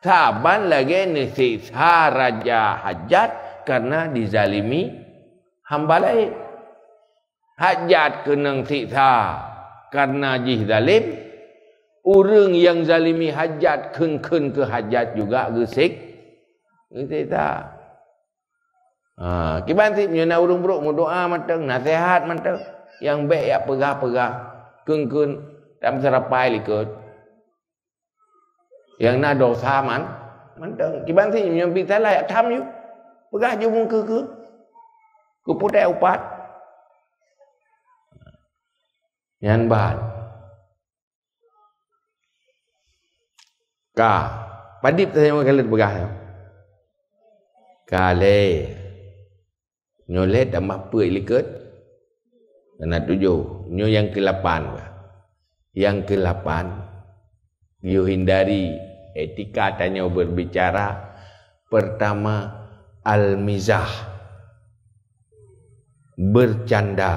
Saban lagi nesiksa raja hajat karena dizalimi hamba lain. Hajat kena siksa karena ji zalim. Orang yang zalimi hajat ken-ken ke hajat juga gesik. Gesik tak. Ha, kibanti menyana urung buruk mu doa matang, nasihat matang. Yang baik ya pegah-pegah. Ken-ken tam serapai likut. Yang nak dosa man, matang. Kibanti menyambi talai atam you. Pegah je muka ke. ก็ผู้ได้อุปัฏฐยันบาทกาpadip tanya kalet begah kale nyolet dah mapui liket kena tujuh nyo yang kelapan yang kelapan nyo hindari etika tanya berbicara pertama al-mizah bercanda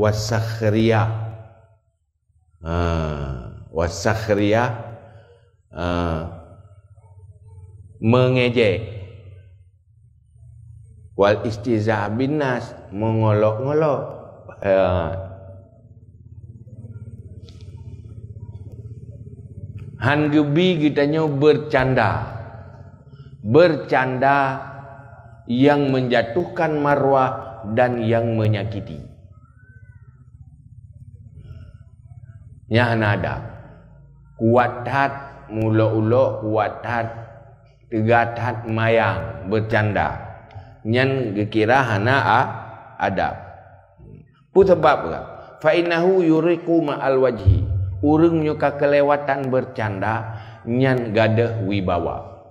wasakhriyah Uh, wasakhriyah uh, mengejek wal istihza' binnas mengolok-ngolok uh. Han gebi kitanya bercanda bercanda yang menjatuhkan marwah dan yang menyakiti. Nyahan ada kuat hat mula-ula kuat hat tegat hat mayang bercanda nyan gekira hana a adab pu sebab ka fa innahu yuriqu ma'al wajhi urang nyo kelewatan bercanda nyan gadah wibawa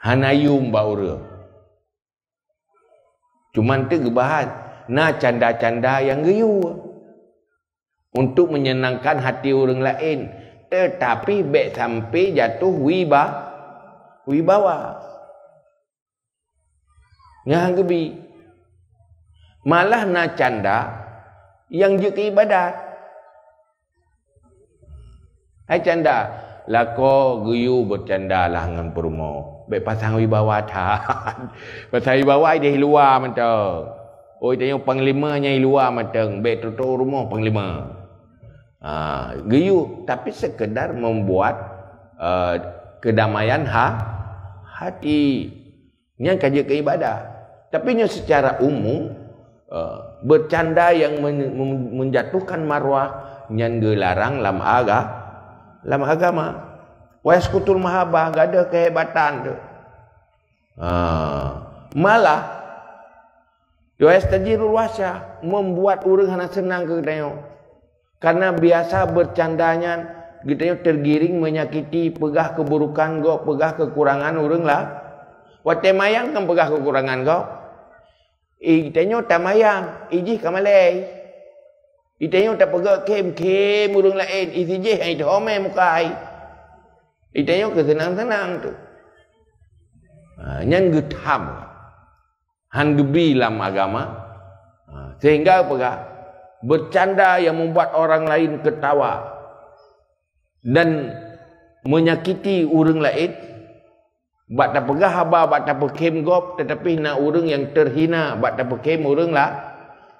hanayum ba urang cuman te gebahan na canda-canda yang geyu untuk menyenangkan hati orang lain tetapi baik sampai jatuh wiba wibawa ngah gebi malah nak canda yang je ibadat ai canda lako geyu bercanda lah ngan purmo baik pasang wibawa tah pasang wibawa dia luar mentang oi tanya panglima nya luar mentang baik tutur rumah panglima. Uh, geyu tapi sekedar membuat uh, kedamaian ha, hati yang kaji keibadah tapi nya secara umum uh, bercanda yang men menjatuhkan marwah yang dilarang lam aga lam agama wais kutul mahabah gak ada kehebatan uh, malah wais tajirul wasya membuat orang hana senang ke dayo. Karena biasa bercandanya kita tergiring menyakiti pegah keburukan kau pegah kekurangan orang lah wate mayang kan pegah kekurangan kau eh kita tak mayang iji kamalai kita tak pegah kem-kem orang lain iji je yang itu omeh mukai kita kesenang-senang tu yang getam han gebi dalam agama sehingga pegah bercanda yang membuat orang lain ketawa dan menyakiti orang lain bak tak pegah haba bak tak pekem gop tetapi nak orang yang terhina bak tak pekem orang lah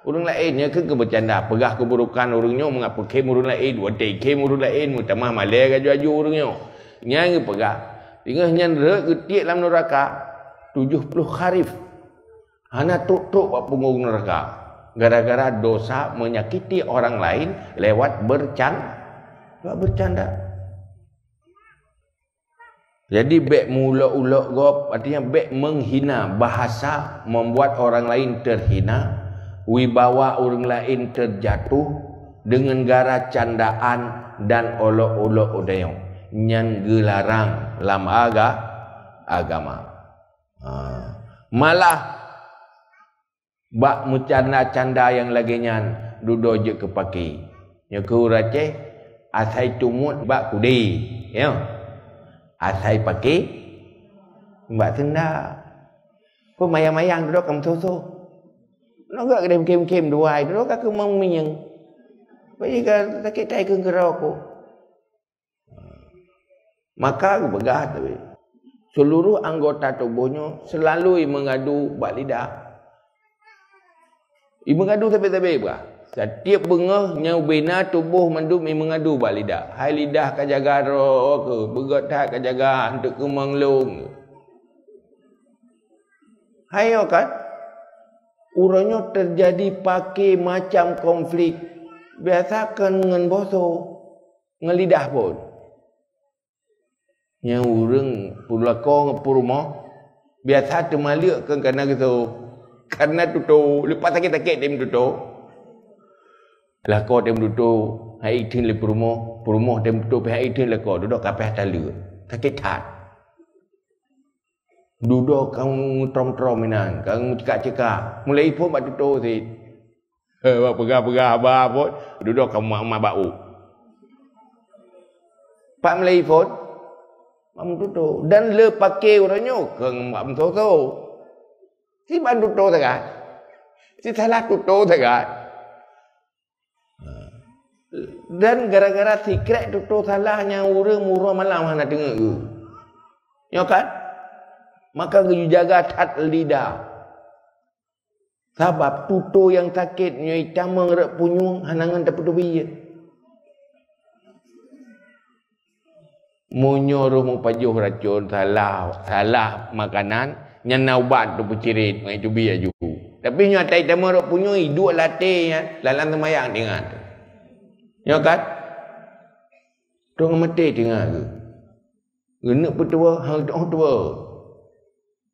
orang lainnya ke bercanda pegah keburukan orangnya mengap pekem orang lain watai kem orang lain mutamah malai gaju-gaju orangnya nyang pegah tinggal nyan re getik dalam neraka tujuh puluh kharif hana tok-tok bak punggung neraka gara-gara dosa menyakiti orang lain lewat bercanda bercanda jadi baik mula-ula gop artinya baik menghina bahasa membuat orang lain terhina wibawa orang lain terjatuh dengan gara candaan dan olok-olok odayong nyan gelarang lam aga agama ha. Malah bak mencanda-canda yang laginya duduk je ke paki nya ke uraceh asai tumut bak kudi ya asai paki bak tenda ko mayang-mayang duduk kam so-so no gak kedem kem-kem duai duduk ka kemang minyang bagi ka sakit tai ke gerau ko maka begah tu seluruh anggota tubuhnya selalu mengadu bak lidah. Ibu mengadu sampai-sampai berah. Setiap bengah nyau bina tubuh mendum ibu mengadu bak lidah. Hai lidah ka jaga roh ke, begot tak ka jaga untuk ke menglung. Hai yo kan. Urangnya terjadi pakai macam konflik. Biasakan dengan boso ngelidah pun. Yang urang pulakong purmo biasa temaliak kan kena gitu. Karena tuto, lupa sakit-sakit dia tuto. Lako dia tuto, hai idin le perumoh, perumoh dia tuto hai idin lako, duduk kapeh talu, sakit hat. Duduk kamu trom-trom minan, kamu cekak-cekak, mulai pun mak tuto si. Heh, pegah-pegah abah pun, duduk kamu mak-mak bau. Pak Melayu pun, kamu tuto dan le pakai orangnya keng mak tuto. Si ban tuto tegak, si salah tuto tegak, dan gara-gara si krek tuto salahnya orang murah malam hana dengar tu, ya kan? Maka you jaga tat lidah, sebab tuto yang sakit nyai camang rep punyung hanangan terpedubi. Munyoruh mupajuh racun salah, salah makanan. Nyana ubat tu pecirit ngai tu bi aju. Tapi nya tai tama ro punyoi dua latih ya, lalang semayang dengar. Ya kan? Tong mati dengar ke. Genek petua hang doh tua.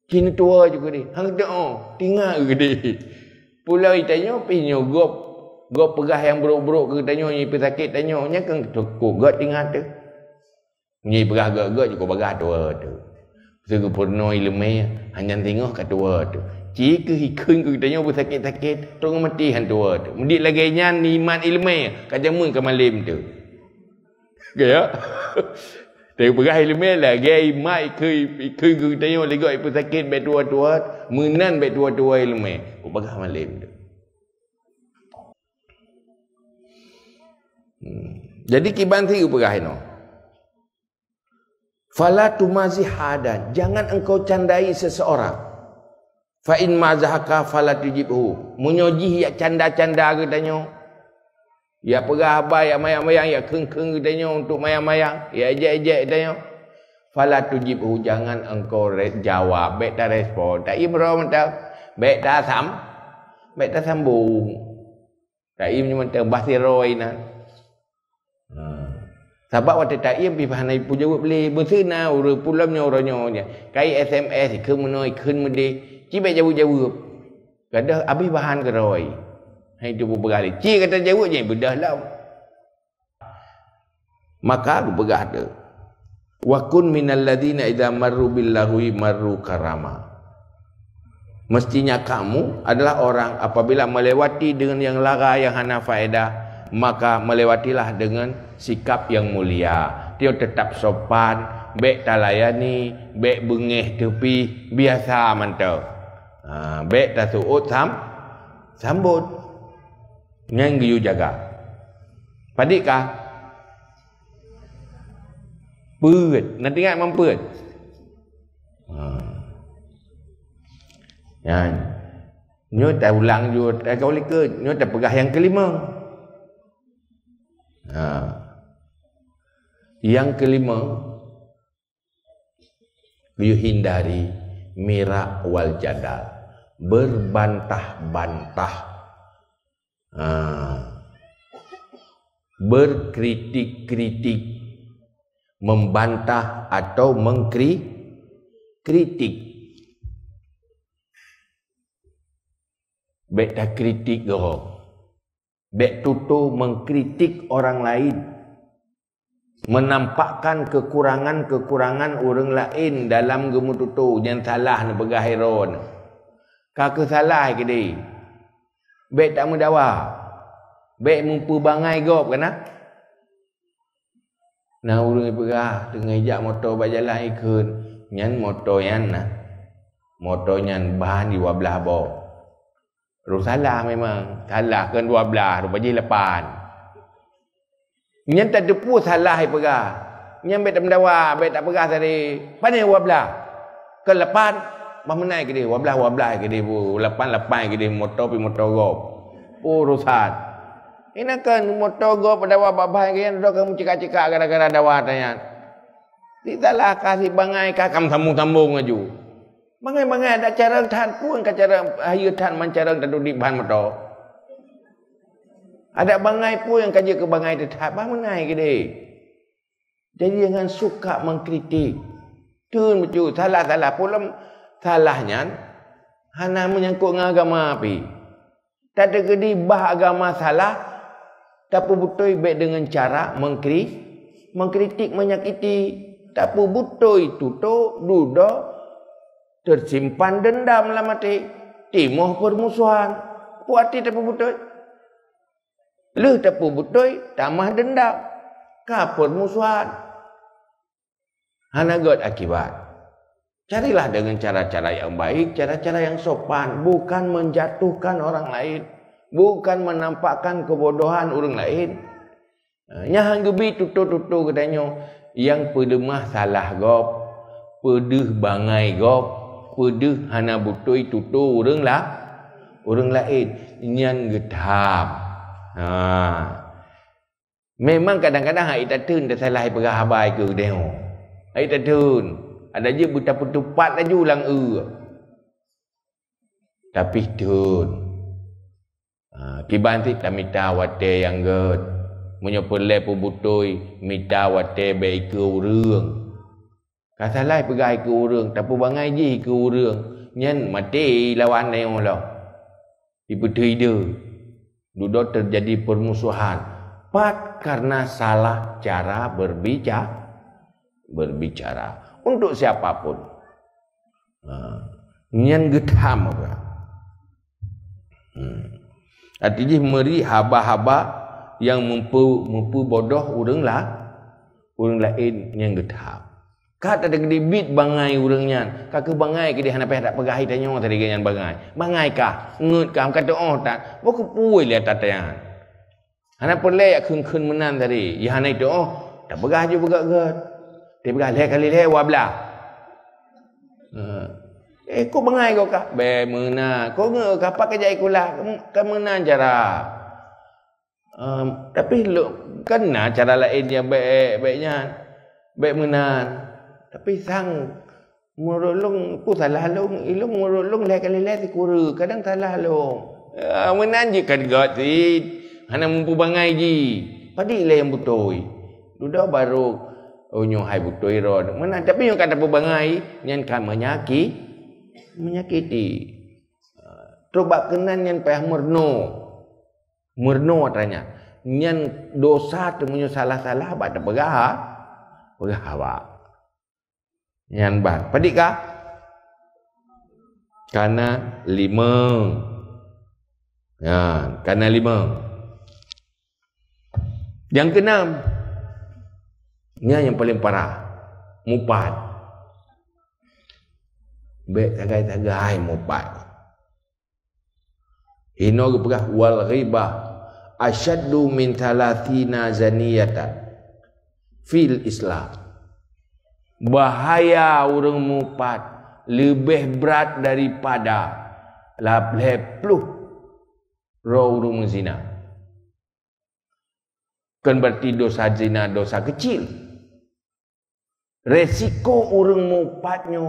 Cina tua juga ni, hang doh dengar ke dia. Pulau itanyo pinyo gop gop pegah yang buruk-buruk ke tanyo ni pesakit tanyo nya kan cukup gak dengar tu. Ni pegah gak-gak juga bagah tua tu. Sempurna ilmu hanya tengok kat tua tu. Jika hikun ku tanya bersakit-sakit, tolong mati hang tua tu. Mendik lagi nyan iman ilmu kat jamun ke malam tu. Gaya. Tapi perah ilmu lagi mai ke hikun ku tanya lego bersakit baik tua-tua, menan baik tua-tua ilmu. Ku bagah malam tu. Jadi kiban si perah no. Fala tumazi hadan, jangan engkau candai seseorang. Fa in mazahaka fala tujibhu, munyoji ya canda-canda ke tanyo. Ya perah abai ya mayang-mayang ya keng-keng ke tanyo untuk mayang-mayang, ya ejek-ejek tanyo. Fala tujibhu, jangan engkau jawab, baik tak respon. Tak ibro mentau, baik tak sam, baik tak sambung. Tak ibro mentau basiroi nan. Sebab waktu tak ia pergi pahanai pun jawab boleh. Bersena orang pulamnya orangnya. Kaya S M S ikut menoi, ikut mendih. Cik baik jawab-jawab. Kadang habis bahan ke roi. Hai tu pun bergah. Cik kata jawab je, bedah lah. Maka aku bergah tu. Wa kun minal ladhina idha marru billahi marru karama. Mestinya kamu adalah orang apabila melewati dengan yang lara yang hana faedah. Maka melewatilah dengan sikap yang mulia. Dia tetap sopan, baik tak layani, baik bengih tepi, biasa mantau. Ha, baik tak suut sam, sambut. Yang you jaga. Padikkah? Perut, nak ingat memperut. Ha. Yang, you tak ulang you, tak kau leka, you tak pegah yang kelima. Ha. Yang kelima, you hindari mirak wal jadal, berbantah-bantah, ha. Berkritik-kritik, membantah atau mengkritik. Baik tak kritik kau. Baik tutur mengkritik orang lain, menampakkan kekurangan-kekurangan orang lain dalam gemu tutur yang salah nak pegah heron. Kau salah ke dia? Baik tak mendawa. Baik mumpu bangai gop kena. Nah orang pegah tengah jak motor berjalan ikut, nyan motor yan nah. Motor nyan bahan di wabelah bawah. Ruk salah memang. Salah kan dua belah. Rupa je lapan. Yang tak depu salah yang pegah. Yang baik tak mendawa. Baik tak pegah tadi. Pandai dua belah. Ke lapan. Bahan menaik ke dia. Dua belah, dua belah ke dia. Lapan, lapan ke dia. Motor pergi motor gop. Oh, rusak. Ini kan motor gop. Dawa babah ke dia. Duduk kamu cekak-cekak. Gara-gara dawa tanya. Tidak salah kasih bangai. Kakam sambung-sambung aju. Bangai-bangai ada cara tahan pun ke cara ayu tahan mancara tak duduk bahan motor. Ada bangai pun yang kerja ke bangai tetap. Bahan menai ke dia. Jadi jangan suka mengkritik. Tun betul. Salah-salah pula salahnya Hana menyangkut dengan agama api. Tak ada kedi bah agama salah, tak betul baik dengan cara mengkritik, mengkritik menyakiti. Tak betul itu tu duda tersimpan dendam lah mati. Timuh permusuhan. Puati tak betul. Lu tak betul tambah dendam. Ka permusuhan. Hana god akibat. Carilah dengan cara-cara yang baik, cara-cara yang sopan, bukan menjatuhkan orang lain, bukan menampakkan kebodohan orang lain. Nyah anggebi tutu-tutu kedanyo yang pedemah salah gop, pedeh bangai gop, pedeh hana butoi tutu orang lah, orang lain nyan gedap. Nah, memang kadang-kadang hak itatun dah salah perahabai ke kedanyo. Hak itatun ada je buta petupat laju ulang e. Tapi tun. Ha, kibantik tak minta wate yang gud. Menyepelai pebutoi minta wate baik ke urang. Kasalai pegai ke urang. Tapi bangai je ke urang. Nyan mati lawan nayong lah. Diputui dia. Duduk terjadi permusuhan. Pat karena salah cara berbicara. Berbicara. Untuk siapapun. Nyan gedham apa? Artinya meri haba-haba yang mempu mempu bodoh orang lah, orang lain nyan gedham. Kat ada gede bit bangai orang nyan. Kakak bangai gede hana peh tak pegahi tanya orang tadi nyan bangai. Bangai kah? Ngut kah? Kata oh tak. Bo ku puai le tatayan. Hana pelai khun-khun menan tadi. Ya hana itu oh tak pegah je pegak gat. Dia berkata, leh kali leh wablah. Eh, kau bengai kau kah? Be, menang. Kau nge, kapak kerja ikulah. Kau menang cara. Um, tapi, lu, kena cara lain yang baik, baiknya. Baik menang. Tapi, sang, merulung, ku salah lung. Ilung merulung leh kali leh sikura. Kadang salah lung. Uh, menang je kan God, si. Hana mampu bengai je. Padik leh yang betul. Dudah baru. Oh nyohai butoi ron. Mana tapi yang kata berbangai nyan kan menyakiti, menyakiti. Coba kenan nyan payah murno. Murno katanya. Nyan dosa temunyo salah-salah bak tepegah. Pegah awak. Nyan bak. Padik kah? Kana lima. Nah, kana lima. Yang keenam. Ini yang paling parah. Mupad. Baik tagai-tagai mupad. Hino kepegah wal ghibah asyaddu min thalathina zaniyatan fil Islam. Bahaya orang mupad lebih berat daripada lapan puluh orang zina. Bukan berarti dosa zina dosa kecil. Resiko orang mupatnya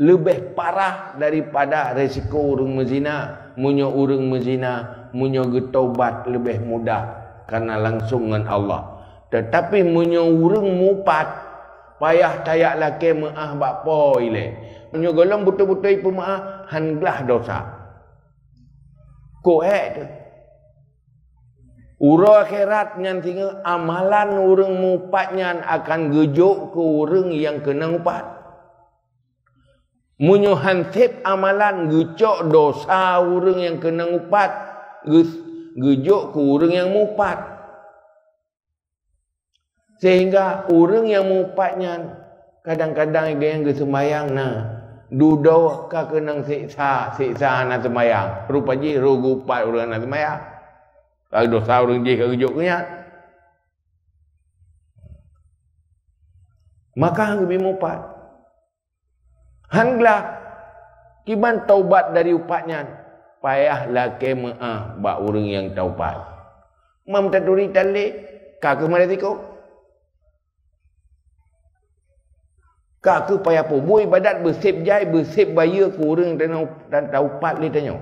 lebih parah daripada resiko orang mezina. Munyo orang mezina, munyo getobat lebih mudah karena langsung dengan Allah. Tetapi munyo orang mupat payah tayak laki maah bakpo ile. Munyo golong betul-betul ipu maah hanglah dosa. Koek tu. Ura akhirat nyan tinggal amalan orang mupat nyan akan gejuk ke orang yang kena mupat. Munyo hansip amalan gecok dosa orang yang kena mupat, gejuk ke orang yang mupat. Sehingga orang yang mupat nyan kadang-kadang yang kesembayang nah duduk ke kena siksa, siksa anak sembayang. Rupanya rugupat orang anak sembayang. Kalau dosa orang je kat kejuk kenyat. Maka hang lebih mupat. Hanglah kiban taubat dari upatnya. Payahlah kema'ah bak orang yang taubat. Mam taturi talik. Kakak maratiko. Kakak payah poboi badat bersip jai, bersip baya ke orang dan taubat dia tanya.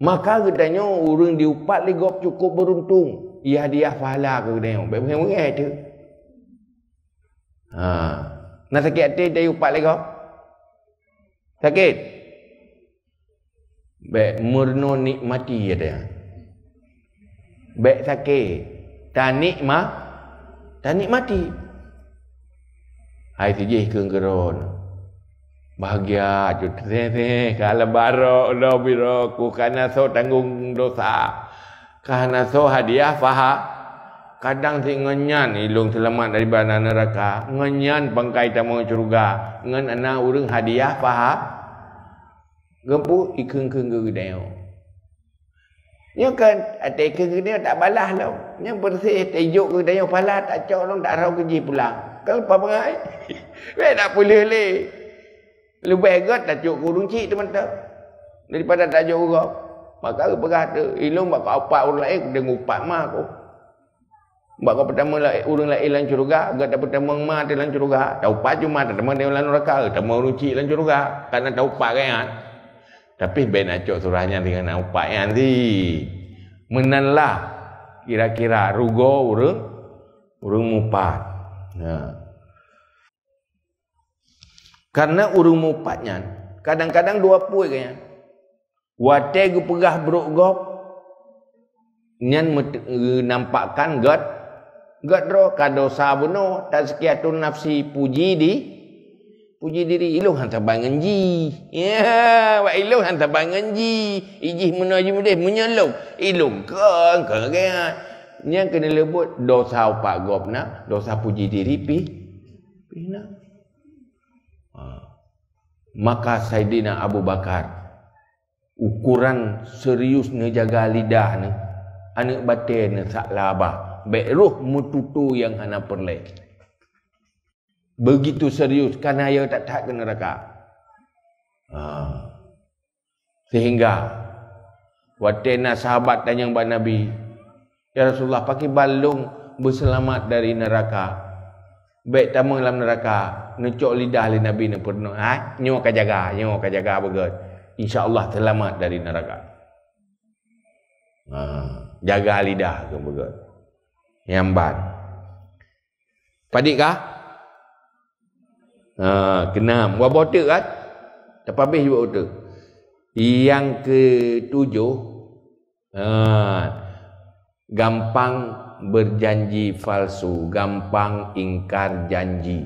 Maka katanya orang diupat legop cukup beruntung. Ia hadiah pahala ke katanya. Baik-baik tu. Ha. Nak sakit hati dia upat legop? Sakit? Baik murno nikmati ada. Baik sakit tak nikmat tak nikmati. Hai sijih kenggeron. Bahagia jut sese kalau baro lo biro ku karena so tanggung dosa. Karena so hadiah faham. Kadang si ngenyan ilung selamat dari bana neraka. Ngenyan bangkai tamang surga. Ngen ana urang hadiah faham. Gempu ikeng-keng gedeo. Nya kan atai keng gedeo tak balas tau. Nya bersih tejuk gedeo pala tak cok long tak rau keji pulang. Kan apa pengai? Wei tak boleh le. Lebih gat tak cok kurung cik teman tak. Daripada tak jok urang. Maka berkata ilung bak opat urang lain dia ngupat mah aku. Bak pertama lah urang lain lan curuga, gat pertama mah dia lan curuga. Tau pat cuma tak teman dia lan neraka, temu urang cik lan curuga. Karena tau pat kan. Tapi ben acok surahnya dengan upak yang nanti menanlah kira-kira rugo urung urung mupat. Nah. Karena urung mupatnya kadang-kadang dua puai kaya. Wate gu pegah beruk gop nyan nampakkan god god ro kadosa buno tazkiyatun nafsi puji di puji diri iluh hantar bangan ji. Ya, buat iluh hantar bangan ji. Ijih menuju mudah menyelung. Iluh keng, keng, keng. Yang kena lebut dosa upak gop nak. Dosa puji diri pi. Pi nak. Maka Saidina Abu Bakar. Ukuran serius ni jaga lidah ni. Anak batin ni sak labah. Baik ruh mututu yang hana perlek. Begitu serius kerana ia tak tahan ke neraka. Ha. Sehingga watena sahabat tanya kepada Nabi, ya Rasulullah pakai balung berselamat dari neraka. Baik tamu dalam neraka, necok lidah oleh Nabi ni pernah. Ha, nyo akan jaga, nyo akan jaga begat. Insya-Allah selamat dari neraka. Ha, jaga lidah ke begat. Nyambat. Padikkah? Ha, kenam. Buat botak kan? Tak habis buat botak. Yang ketujuh, ha, gampang berjanji palsu. Gampang ingkar janji.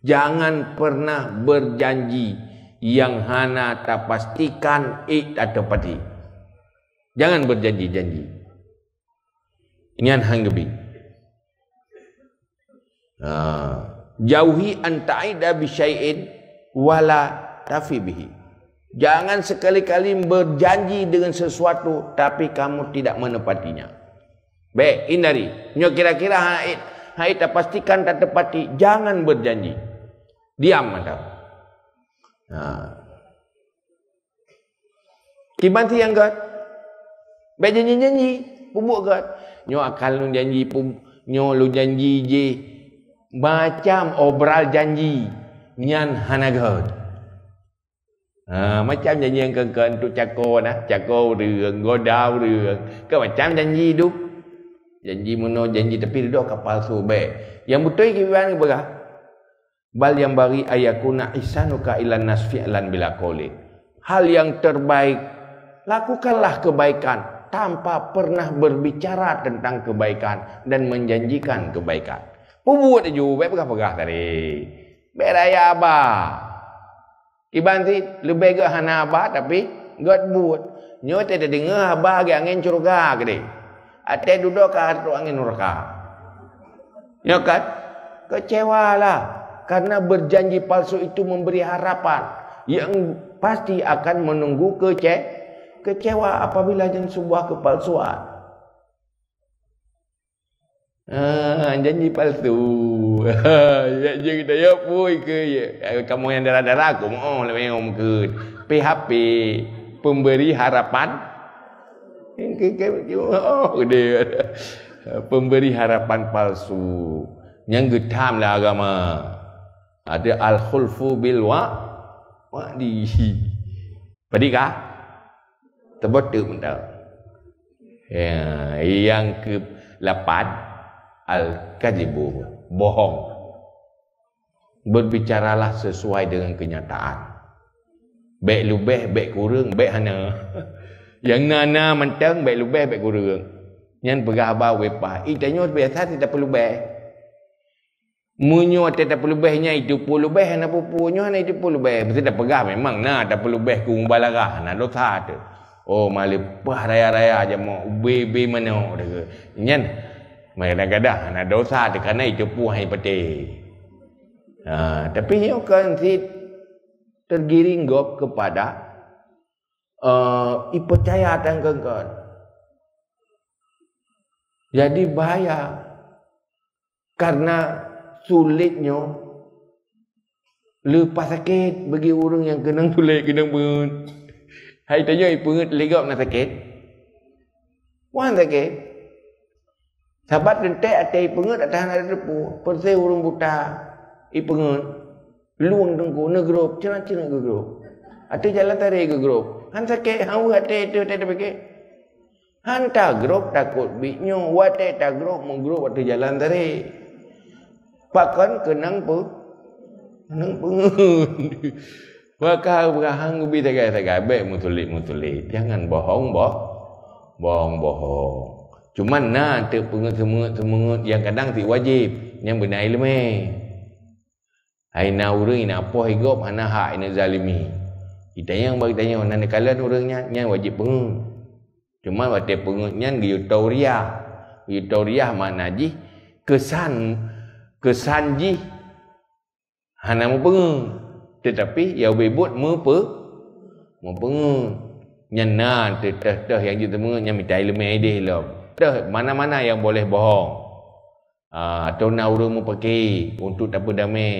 Jangan pernah berjanji yang hana tak pastikan ik tak tepati. Jangan berjanji-janji. Ini hanggebi. Haa. Jauhi anta'ida bisyai'in wala tafi bihi. Jangan sekali-kali berjanji dengan sesuatu tapi kamu tidak menepatinya. Baik, hindari. Nyo kira-kira haid, haid tak pastikan tak tepati. Jangan berjanji. Diam anda. Nah. Kibanti yang gat. Baik janji-janji, pubuk gat. Nyo akal lu janji pum, nyo lu janji je. Macam obral janji nyan hanagan. Ha, macam janji yang kengken tu cakor nah, cakor reung, godau reung. Ke macam janji tu. Janji mono janji tapi duduk kapal sobek. Yang betul kiban berah. Bal yang bari ayakuna ihsanuka ilan nasfi lan bila qoli. Hal yang terbaik lakukanlah kebaikan tanpa pernah berbicara tentang kebaikan dan menjanjikan kebaikan. Pembuat aju, baik pegah-pegah tadi. Baik raya abah. Iban si, lebih ke hana abah tapi, God buat. Nyo tidak dengar abah ke angin curga ke dia. Atai duduk ke hartu angin neraka. Nyo kan? Kecewa lah. Karena berjanji palsu itu memberi harapan. Yang pasti akan menunggu kece, kecewa apabila jadi sebuah kepalsuan. Ah, janji palsu. Ya kita ya pui ke ya. Kamu yang darah-darah aku oh lebih om ke. P H P pemberi harapan. Oh dia. Pemberi harapan palsu. Yang getamlah agama. Ada al-khulfu bil wa wa'di. Padikah? Terbetul mental. Ya, yang ke lapan al-kadzibu, bohong. Berbicaralah sesuai dengan kenyataan. Bek lubeh, bek kurang, bek hana. Yang nana mentang, bek lubeh, bek kurang. Yang berhabar wepah. Itanya biasa tidak perlu bek. Munyo tidak perlu behnya itu puluh beh hana pupunya hana itu puluh beh. Mesti dah pegah memang nah tak perlu beh ku balarah hana dosa tu. Oh malih pah raya-raya aja mau bebe mana dah. Nyen kadang-kadang hana dosa tu kerana itu puhai peti. Nah, tapi ia akan tergiring kepada uh, percaya tangkangkan. Jadi bahaya karena sulitnya lepas sakit bagi orang yang kena sulit kena pun. Hai tanya ipungut legap nak sakit. Wan sakit. Sahabat rentek atai ipungut atas ada depu. Persai orang buta. I pengen luang dengku negro cina-cina gegro atau jalan tarik gegro han sakit hau hati itu tak pakai han tak grok takut bitnyo wate tak grok menggro atau jalan tarik pakon kenang pun kenang pengen maka berahang ubi tagai-tagai baik mutulik-mutulik jangan bohong boh bohong-bohong cuman nah terpengut-pengut-pengut yang kadang tak wajib yang benar ilmu aina orang ina apa higop hana hak ina zalimi. Kita yang bagi tanya orang nak kalan orangnya nyan wajib pengut. Cuma wate pengut nyan giu tauriah. Giu tauriah makna ji kesan kesan ji hana mu pengut. Tetapi ya bebot mu pe mu pengut. Nyan na teteh teh yang ji temu nyan minta ilmu ideh lah. Teh mana-mana yang boleh bohong. Ah atau na orang mu pakai untuk apa damai.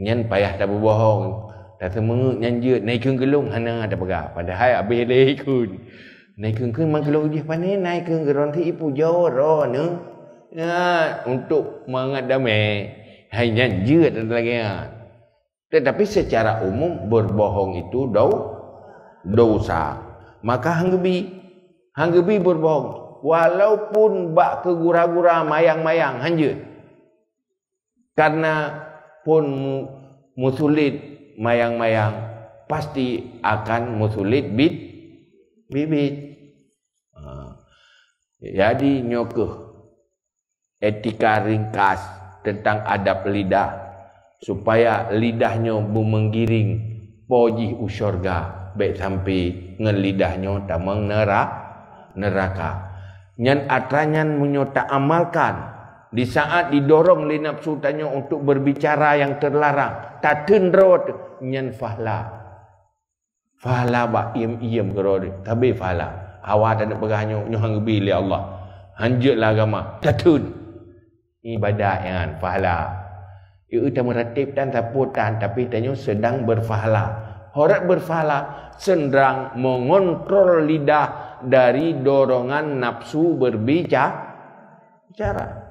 Nyan payah tak berbohong. Tak semangat nyan je. Naik keun kelung. Hana tak bergab. Padahal habis naik keun. Naik keun keun memang kelung je. Pandai naik keun keron ti ipu jauh roh ni. Ya, untuk mengat damai. Hai nyan je tak lagi. Tetapi secara umum berbohong itu do, dosa. Maka hanggebi. Hanggebi berbohong. Walaupun bak kegura-gura mayang-mayang hanje. Karena pun musulit mayang-mayang pasti akan musulit bit bibit. Ha. Jadi nyokeh etika ringkas tentang adab lidah supaya lidahnya menggiring poji usyurga baik sampai ngen lidahnya tamang neraka neraka. Nyan atranyan menyota amalkan. Di saat didorong oleh nafsu tanya untuk berbicara yang terlarang. Tak tenrod. Nyan fahla. Fahla bak iem-iem kerod. Tapi fahla. Awak tak ada pegahnya. Nyuhang bila Allah. Hanjutlah agama. Tak ten. Ibadah yang fahla. Ia tak meratib dan saputan. Tapi tanya sedang berfahla. Horat berfahla. Sendrang mengontrol lidah dari dorongan nafsu berbicara.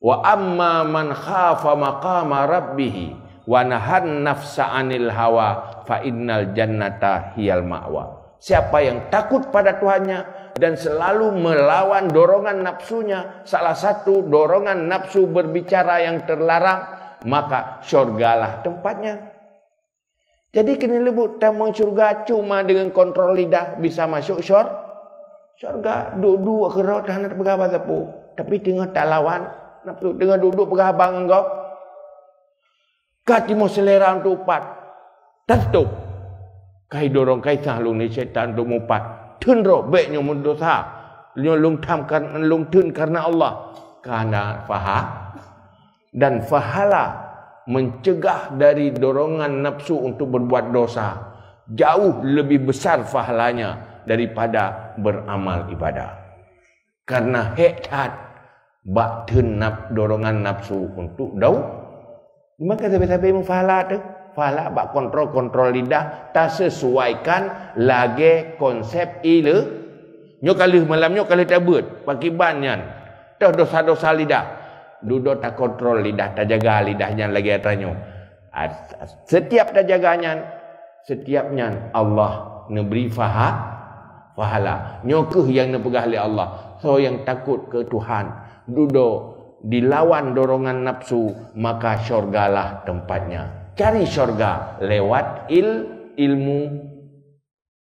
Wa amma man khafa maqama rabbih wa nahan nafsa 'anil hawa fa innal jannata hiyal ma'wa. Siapa yang takut pada Tuhannya dan selalu melawan dorongan nafsunya, salah satu dorongan nafsu berbicara yang terlarang, maka syurgalah tempatnya. Jadi kena lebut tamang syurga cuma dengan kontrol lidah bisa masuk syur. Syurga duduk kerot hendak pegawai sapu, tapi tengah tak lawan nafsu dengan duduk berhabang engkau kati mau selera untuk upat tertutup kai dorong kai sahlung ni syaitan untuk mupat tenro baiknya mendosa lung tamkan lung tun karena Allah karena faham dan fahala mencegah dari dorongan nafsu untuk berbuat dosa jauh lebih besar fahalanya daripada beramal ibadah karena hikmat bak tenap dorongan nafsu untuk dau maka sampai-sampai mengfahala tu fahala bak kontrol-kontrol lidah tak sesuaikan lagi konsep ile nyo kalau malam nyo kalau tak buat pakai banyan dah dosa-dosa lidah duduk tak kontrol lidah tak jaga lidahnya lagi atanyo setiap tak jaganya setiapnya Allah neberi faha fahala nyo ke yang nepegah oleh Allah so yang takut ke Tuhan duduk dilawan dorongan nafsu maka syurgalah tempatnya. Cari syurga lewat il ilmu,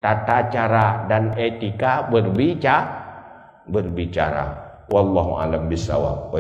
tata cara dan etika berbicara. berbicara. Wallahu a'lam bishawab.